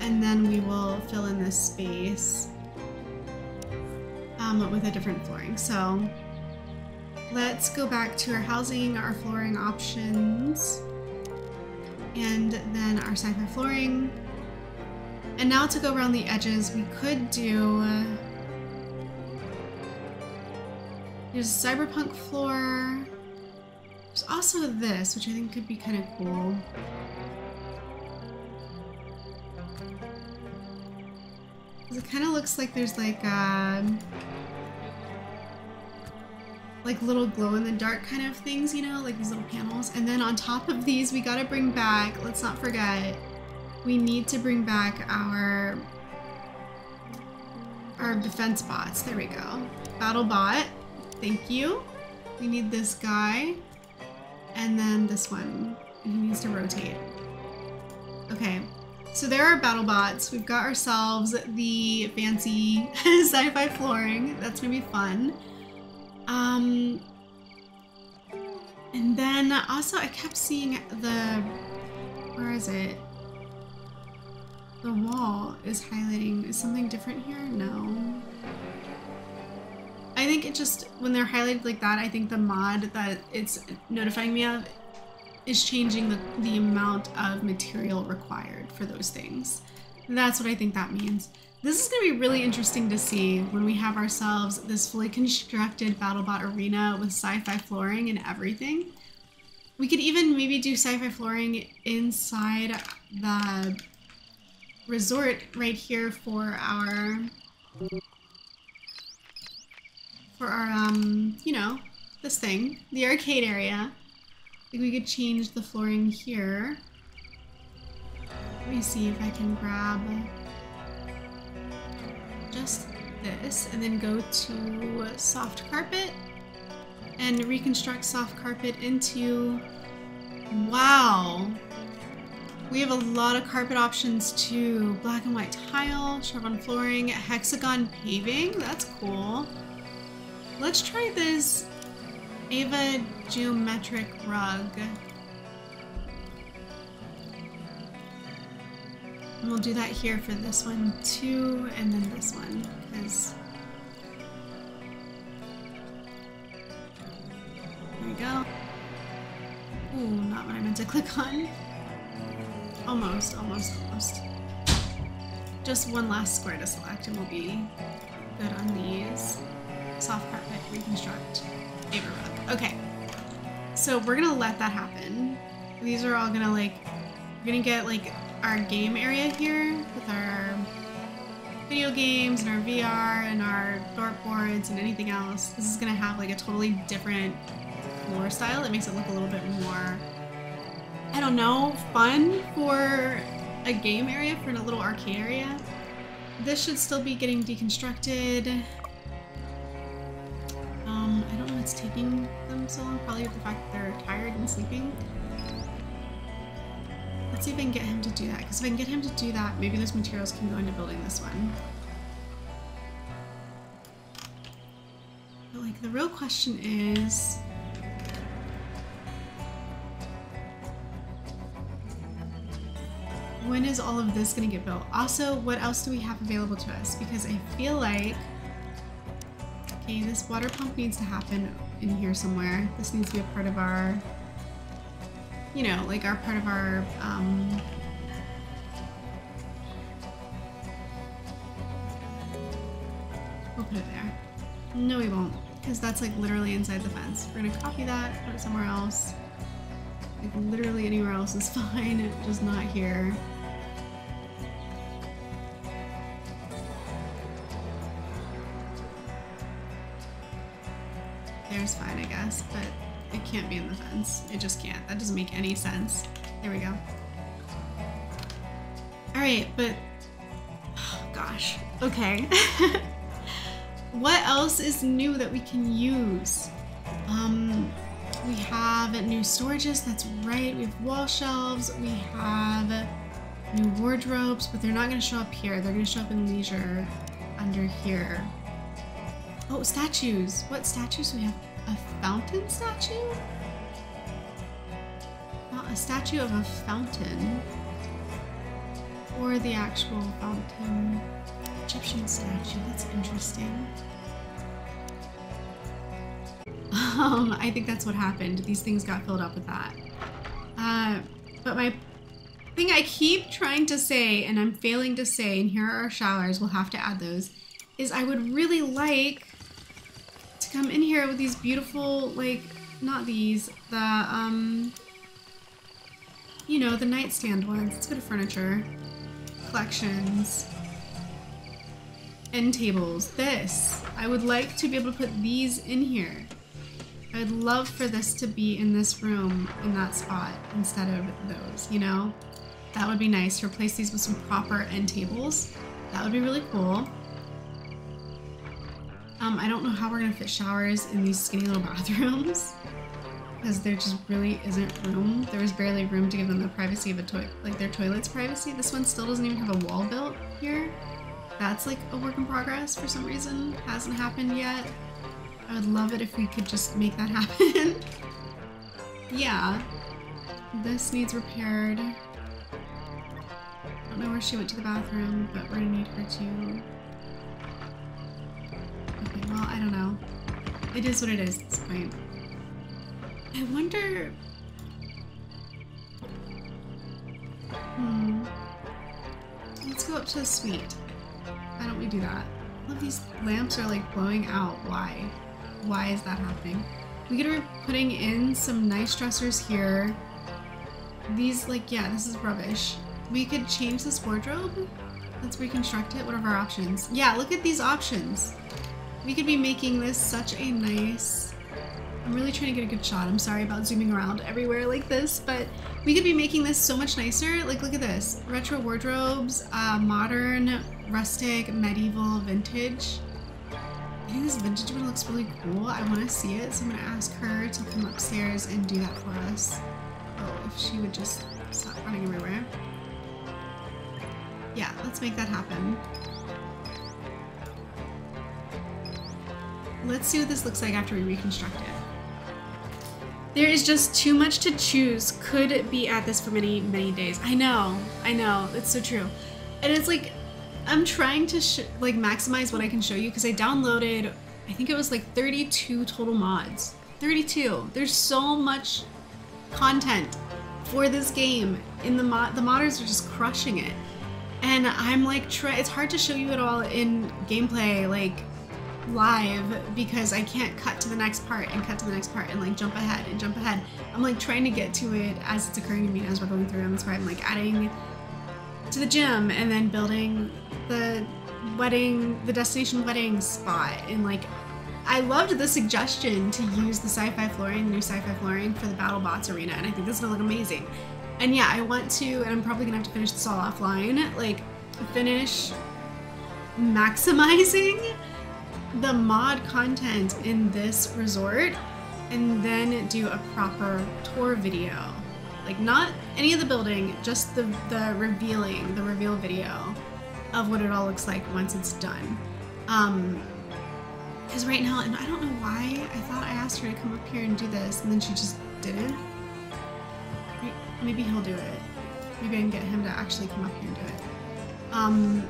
And then we will fill in this space um, with a different flooring. So let's go back to our housing, our flooring options, and then our sci-fi flooring. And now to go around the edges, we could do... Uh, there's a cyberpunk floor. There's also this, which I think could be kind of cool. It kind of looks like there's like uh, like little glow-in-the-dark kind of things, you know, like these little panels. And then on top of these, we gotta bring back, let's not forget, we need to bring back our our defense bots. There we go. Battle bot. Thank you. We need this guy. And then this one. He needs to rotate. Okay. So there are battle bots. We've got ourselves the fancy sci-fi flooring. That's gonna be fun. Um, and then also I kept seeing the... Where is it? The wall is highlighting. Is something different here? No. I think it just, when they're highlighted like that, I think the mod that it's notifying me of is changing the, the amount of material required for those things. That's what I think that means. This is going to be really interesting to see when we have ourselves this fully constructed BattleBot Arena with sci-fi flooring and everything. We could even maybe do sci-fi flooring inside the resort right here for our, for our, um, you know, this thing, the arcade area. I think we could change the flooring here. Let me see if I can grab just this and then go to soft carpet and reconstruct soft carpet into... Wow! We have a lot of carpet options too. Black and white tile, chevron flooring, hexagon paving. That's cool. Let's try this Ava geometric rug. And we'll do that here for this one too, and then this one, because... There we go. Ooh, not what I meant to click on. Almost, almost, almost. Just one last square to select and we'll be good on these. Soft carpet, reconstruct, paper rug. Okay, so we're gonna let that happen. These are all gonna like, we're gonna get like our game area here with our video games and our V R and our dartboards and anything else. This is gonna have like a totally different floor style. It makes it look a little bit more, I don't know, fun for a game area, for a little arcade area. This should still be getting deconstructed. Um, I don't know what's taking them so long, probably with the fact that they're tired and sleeping. Let's see if I can get him to do that, because if I can get him to do that, maybe those materials can go into building this one. But like the real question is, when is all of this going to get built? Also, what else do we have available to us? Because I feel like, okay, this water pump needs to happen in here somewhere. This needs to be a part of our, you know, like our part of our, um, we'll put it there. No, we won't, because that's like literally inside the fence. We're gonna copy that, put it somewhere else. Like literally anywhere else is fine, just not here. There's fine, I guess, but it can't be in the fence. It just can't. That doesn't make any sense. There we go. All right, but, oh gosh, okay. What else is new that we can use? Um, we have new storages, that's right. We have wall shelves. We have new wardrobes, but they're not gonna show up here. They're gonna show up in leisure under here. Oh, statues. What statues do we have? A fountain statue? Not a statue of a fountain. Or the actual fountain. Egyptian statue, that's interesting. Um, I think that's what happened. These things got filled up with that. Uh, but my thing I keep trying to say, and I'm failing to say, and here are our showers, we'll have to add those, is I would really like to come in here with these beautiful, like, not these, the, um, you know, the nightstand ones. Let's go to furniture, collections, end tables. This. I would like to be able to put these in here. I would love for this to be in this room, in that spot, instead of those, you know? That would be nice. Replace these with some proper end tables. That would be really cool. Um, I don't know how we're gonna fit showers in these skinny little bathrooms, because there just really isn't room. There was barely room to give them the privacy of a toilet, like their toilet's privacy. This one still doesn't even have a wall built here. That's like a work in progress for some reason. Hasn't happened yet. I would love it if we could just make that happen. Yeah. This needs repaired. I don't know where she went to the bathroom, but we're gonna need her to... Okay, well, I don't know. It is what it is at this point. I wonder... Hmm. Let's go up to the suite. Why don't we do that? All of these lamps are like blowing out. Why? Why is that happening? We could be putting in some nice dressers here. These, like, yeah, this is rubbish. We could change this wardrobe. Let's reconstruct it. What are our options? Yeah, look at these options. We could be making this such a nice... I'm really trying to get a good shot. I'm sorry about zooming around everywhere like this, but we could be making this so much nicer. Like, look at this. Retro wardrobes, uh, modern, rustic, medieval, vintage. I think this vintage one looks really cool. I want to see it, so I'm going to ask her to come upstairs and do that for us. Oh, if she would just stop running everywhere. Yeah, let's make that happen. Let's see what this looks like after we reconstruct it. There is just too much to choose. Could be at this for many, many days. I know, I know, it's so true. And it's like, I'm trying to sh like maximize what I can show you because I downloaded, I think it was like thirty-two total mods. thirty-two, there's so much content for this game. In the mod, the modders are just crushing it. And I'm like, try it's hard to show you it all in gameplay, like live, because I can't cut to the next part and cut to the next part and like jump ahead and jump ahead. I'm like trying to get to it as it's occurring to me as we're going through, and that's why I'm like adding to the gym and then building the wedding, the destination wedding spot. And like, I loved the suggestion to use the sci-fi flooring, the new sci-fi flooring for the BattleBots arena, and I think this is gonna look amazing. And yeah, I want to, and I'm probably gonna have to finish this all offline, like finish maximizing the mod content in this resort and then do a proper tour video. Like not any of the building, just the, the revealing, the reveal video of what it all looks like once it's done. Um, Cause right now, and I don't know why, I thought I asked her to come up here and do this and then she just didn't. Maybe he'll do it. Maybe I can get him to actually come up here and do it. Um,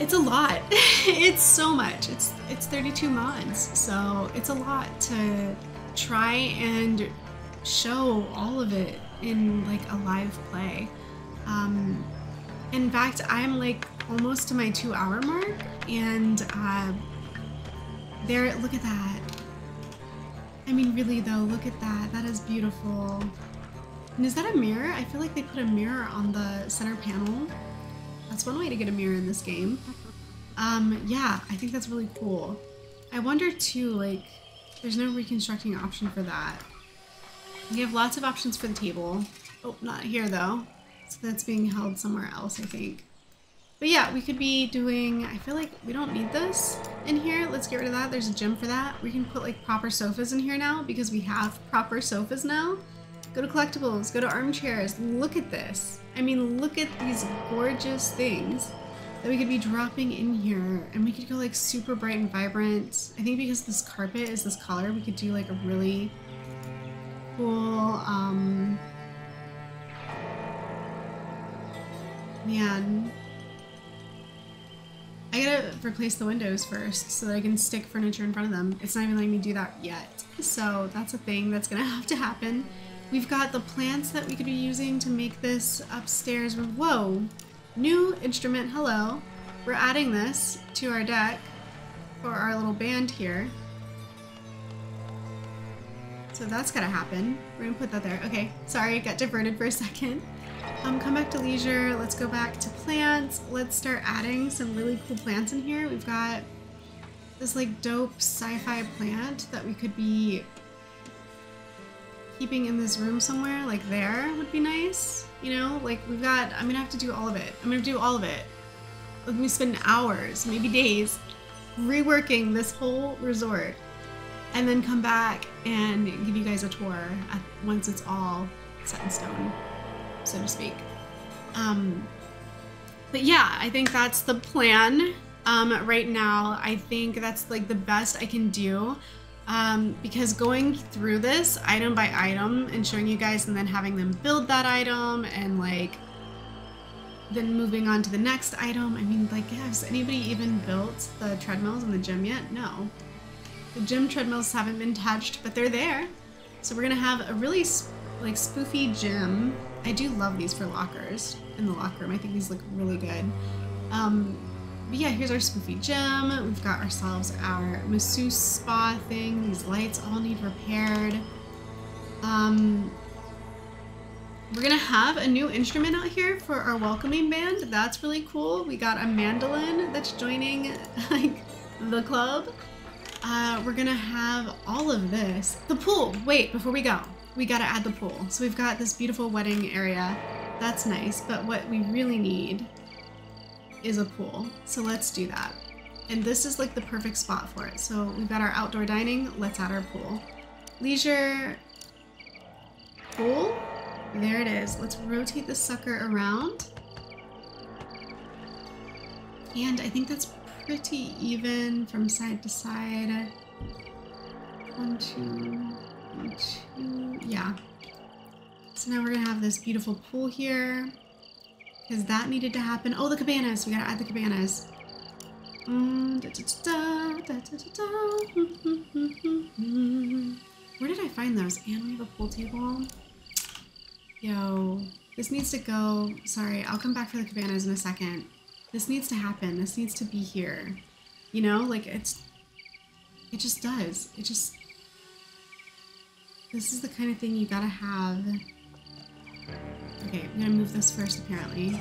it's a lot. It's so much. It's it's thirty-two mods, so it's a lot to try and show all of it in like a live play. Um, in fact, I'm like almost to my two-hour mark, and uh, there. Look at that. I mean, really though, look at that. That is beautiful. And is that a mirror? I feel like they put a mirror on the center panel. That's one way to get a mirror in this game. Um, yeah, I think that's really cool. I wonder too, like, there's no reconstructing option for that. We have lots of options for the table. Oh, not here though. So that's being held somewhere else, I think. But yeah, we could be doing, I feel like we don't need this in here. Let's get rid of that. There's a gym for that. We can put like proper sofas in here now because we have proper sofas now. Go to collectibles, go to armchairs. Look at this. I mean, look at these gorgeous things that we could be dropping in here, and we could go like super bright and vibrant. I think because this carpet is this color, we could do like a really cool, um, man. I gotta replace the windows first so that I can stick furniture in front of them. It's not even letting me do that yet. So that's a thing that's gonna have to happen. We've got the plants that we could be using to make this upstairs. Whoa, new instrument, hello. We're adding this to our deck for our little band here. So that's gotta happen. We're gonna put that there. Okay, sorry, I got diverted for a second. Um, come back to leisure, let's go back to plants, let's start adding some really cool plants in here. We've got this like dope sci-fi plant that we could be keeping in this room somewhere, like there would be nice, you know, like we've got, I'm gonna have to do all of it, I'm gonna do all of it. Let me spend hours, maybe days, reworking this whole resort and then come back and give you guys a tour at, once it's all set in stone, so to speak. Um, but yeah, I think that's the plan. Um, right now, I think that's like the best I can do um, because going through this item by item and showing you guys and then having them build that item and like then moving on to the next item. I mean, like, has anybody even built the treadmills in the gym yet? No. The gym treadmills haven't been touched, but they're there. So we're gonna have a really sp like spoofy gym. I do love these for lockers in the locker room. I think these look really good. Um, But yeah, here's our spoofy gem. We've got ourselves our masseuse spa thing. These lights all need repaired. Um, we're gonna have a new instrument out here for our welcoming band. That's really cool. We got a mandolin that's joining like the club. Uh, we're gonna have all of this. The pool. Wait, before we go, we gotta add the pool. So we've got this beautiful wedding area. That's nice, but what we really need is a pool. So let's do that. And this is like the perfect spot for it. So we've got our outdoor dining. Let's add our pool. Leisure pool. There it is. Let's rotate this sucker around. And I think that's pretty even from side to side. One, two, one, two. Yeah. So now we're gonna have this beautiful pool here. Because that needed to happen. Oh, the cabanas. We gotta add the cabanas. Where did I find those? And we have a pool table. Yo, this needs to go. Sorry, I'll come back for the cabanas in a second. This needs to happen. This needs to be here. You know, like it's, it just does. It just, this is the kind of thing you gotta have. Okay, I'm gonna move this first, apparently.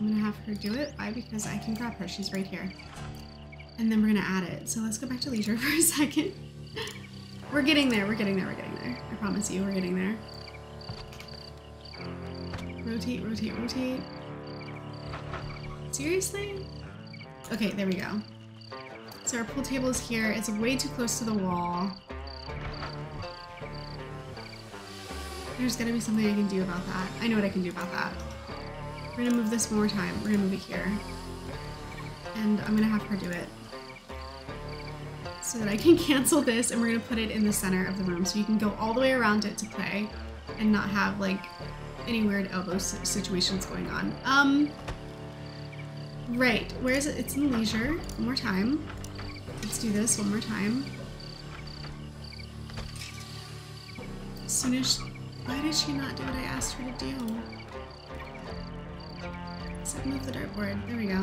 I'm gonna have her do it. Why? Because I can grab her. She's right here. And then we're gonna add it. So let's go back to leisure for a second. We're getting there. We're getting there. We're getting there. I promise you, we're getting there. Rotate, rotate, rotate. Seriously? Okay, there we go. So our pool table is here. It's way too close to the wall. There's gotta be something I can do about that. I know what I can do about that. We're gonna move this one more time. We're gonna move it here. And I'm gonna have her do it. So that I can cancel this, and we're gonna put it in the center of the room so you can go all the way around it to play and not have like any weird elbow situations going on. Um, right, where is it? It's in leisure. One more time. Let's do this one more time. As soon as... Why did she not do what I asked her to do? Let's move the dartboard. There we go.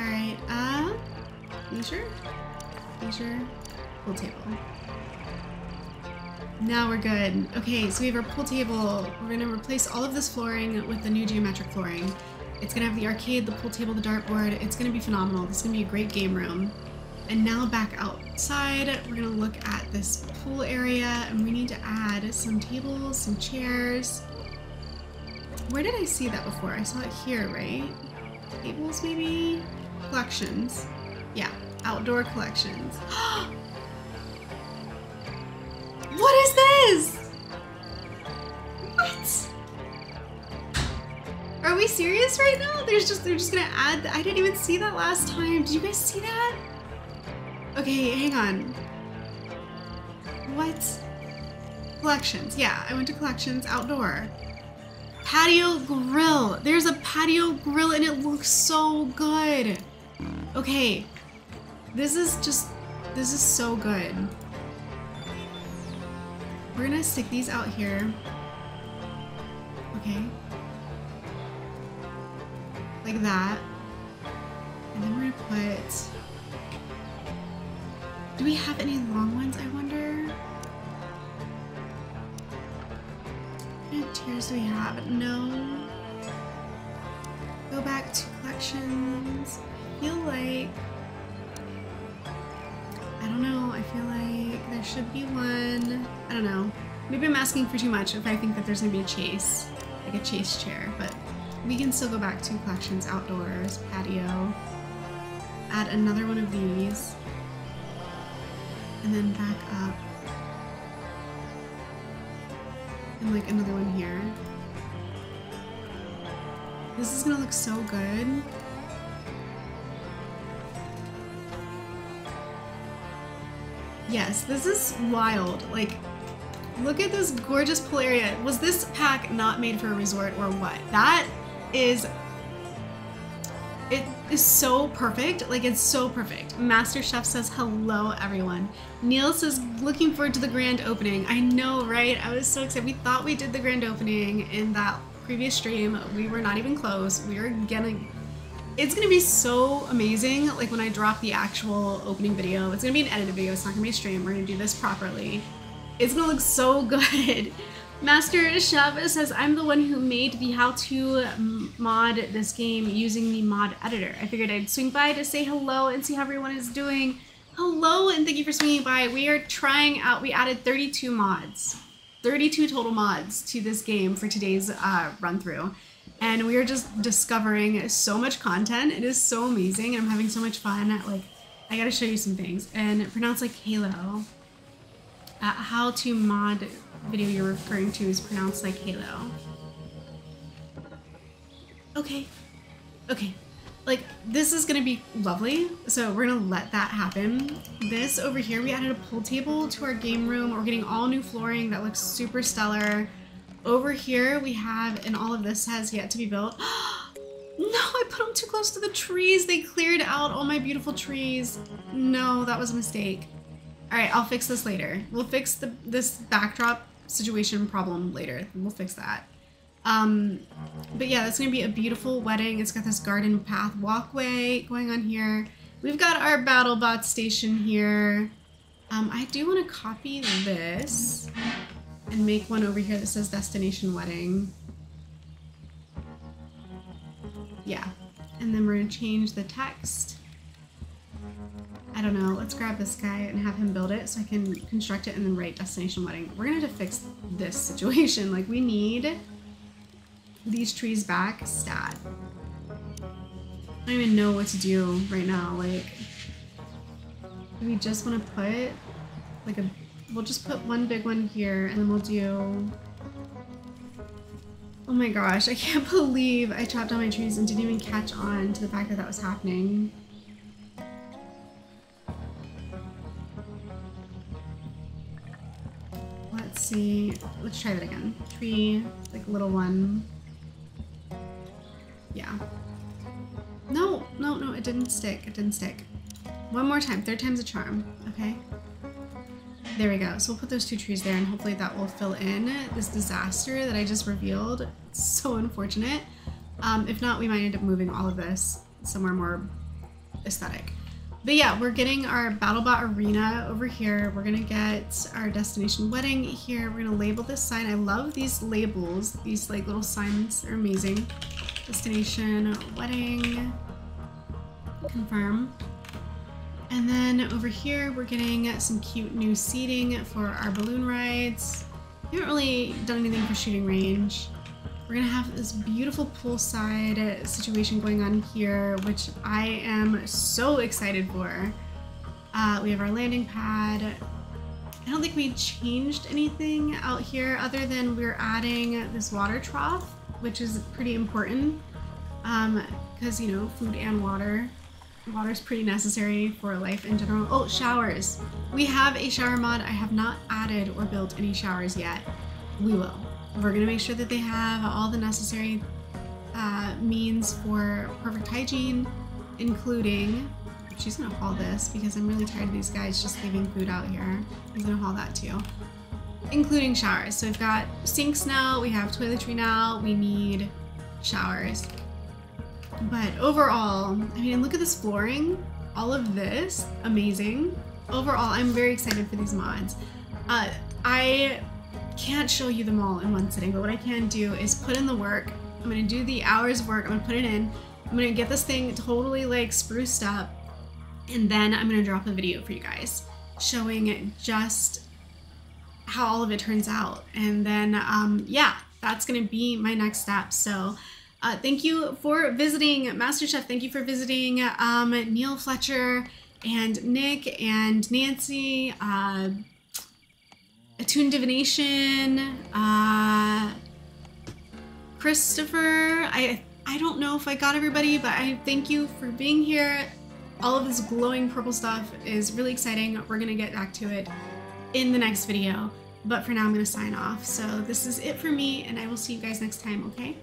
Alright, uh, leisure, leisure, pool table. Now we're good. Okay, so we have our pool table. We're gonna replace all of this flooring with the new geometric flooring. It's gonna have the arcade, the pool table, the dartboard. It's gonna be phenomenal. This is gonna be a great game room. And now back outside, we're gonna look at this pool area, and we need to add some tables, some chairs. Where did I see that before? I saw it here, right? Tables, maybe? Collections. Yeah, outdoor collections. What is this? What? Are we serious right now? There's just they're just gonna add. I didn't even see that last time. Did you guys see that? Okay, hang on. What? Collections. Yeah, I went to collections. Outdoor. Patio grill. There's a patio grill and it looks so good. Okay. This is just, this is so good. We're gonna stick these out here. Okay. Like that. And then we're gonna put... Do we have any long ones, I wonder? What tiers do we have? No. Go back to collections. I feel like... I don't know. I feel like there should be one. I don't know. Maybe I'm asking for too much if I think that there's going to be a chase. Like a chase chair. But we can still go back to collections, outdoors, patio. Add another one of these. And then back up. And like another one here. This is gonna look so good. Yes, this is wild. Like, look at this gorgeous pool area. Was this pack not made for a resort or what? That is, it is so perfect. Like, it's so perfect. Master Chef says, hello, everyone. Neil says, looking forward to the grand opening. I know, right? I was so excited. We thought we did the grand opening in that previous stream, we were not even close. We are gonna, it's gonna be so amazing. Like when I drop the actual opening video, it's gonna be an edited video, it's not gonna be a stream. We're gonna do this properly. It's gonna look so good. Master Chavez says, I'm the one who made the how-to mod this game using the mod editor. I figured I'd swing by to say hello and see how everyone is doing. Hello, and thank you for swinging by. We are trying out, we added thirty-two mods. thirty-two total mods to this game for today's uh, run-through. And we are just discovering so much content. It is so amazing, and I'm having so much fun. Like, I gotta show you some things. And pronounce like Halo. Uh, how to mod... video you're referring to is pronounced like Halo. Okay. Okay. Like, this is gonna be lovely, so we're gonna let that happen. This over here, we added a pool table to our game room. We're getting all new flooring that looks super stellar. Over here, we have, and all of this has yet to be built. No, I put them too close to the trees. They cleared out all my beautiful trees. No, that was a mistake. All right, I'll fix this later. We'll fix the, this backdrop situation problem later. We'll fix that. Um, but yeah, that's gonna be a beautiful wedding. It's got this garden path walkway going on here. We've got our BattleBot station here. Um, I do wanna copy this and make one over here that says destination wedding. Yeah, and then we're gonna change the text. I don't know, let's grab this guy and have him build it so I can construct it and then write destination wedding. We're gonna have to fix this situation. Like, we need these trees back, stat. I don't even know what to do right now. Like, we just wanna put, like a, we'll just put one big one here and then we'll do, oh my gosh, I can't believe I chopped down my trees and didn't even catch on to the fact that that was happening. Let's see, let's try that again. Tree, like little one. Yeah. No, no, no, it didn't stick, it didn't stick. One more time, third time's a charm, okay? There we go, so we'll put those two trees there and hopefully that will fill in this disaster that I just revealed. It's so unfortunate. Um, if not, we might end up moving all of this somewhere more aesthetic. But yeah, we're getting our BattleBot Arena over here. We're gonna get our destination wedding here. We're gonna label this sign. I love these labels. These like little signs are amazing. Destination wedding, confirm. And then over here, we're getting some cute new seating for our balloon rides. We haven't really done anything for shooting range. We're gonna have this beautiful poolside situation going on here, which I am so excited for. Uh, we have our landing pad. I don't think we changed anything out here other than we're adding this water trough, which is pretty important because, um, you know, food and water. Water's pretty necessary for life in general. Oh, showers. We have a shower mod. I have not added or built any showers yet. We will. We're gonna make sure that they have all the necessary uh, means for perfect hygiene, including, she's gonna haul this because I'm really tired of these guys just leaving food out here. He's gonna haul that too. Including showers. So we've got sinks now, we have toiletry now, we need showers. But overall, I mean, look at this flooring, all of this, amazing. Overall, I'm very excited for these mods. Uh, I, can't show you them all in one sitting, but what I can do is put in the work. I'm gonna do the hours of work, I'm gonna put it in, I'm gonna get this thing totally like spruced up, and then I'm gonna drop a video for you guys showing just how all of it turns out. And then um, yeah, that's gonna be my next step. So uh, thank you for visiting, MasterChef, thank you for visiting, um, Neil Fletcher and Nick and Nancy, uh, Attuned Divination, uh, Christopher, I I don't know if I got everybody, but I thank you for being here. All of this glowing purple stuff is really exciting. We're gonna get back to it in the next video, but for now I'm gonna sign off. So this is it for me, and I will see you guys next time, okay?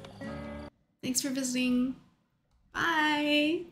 Thanks for visiting. Bye!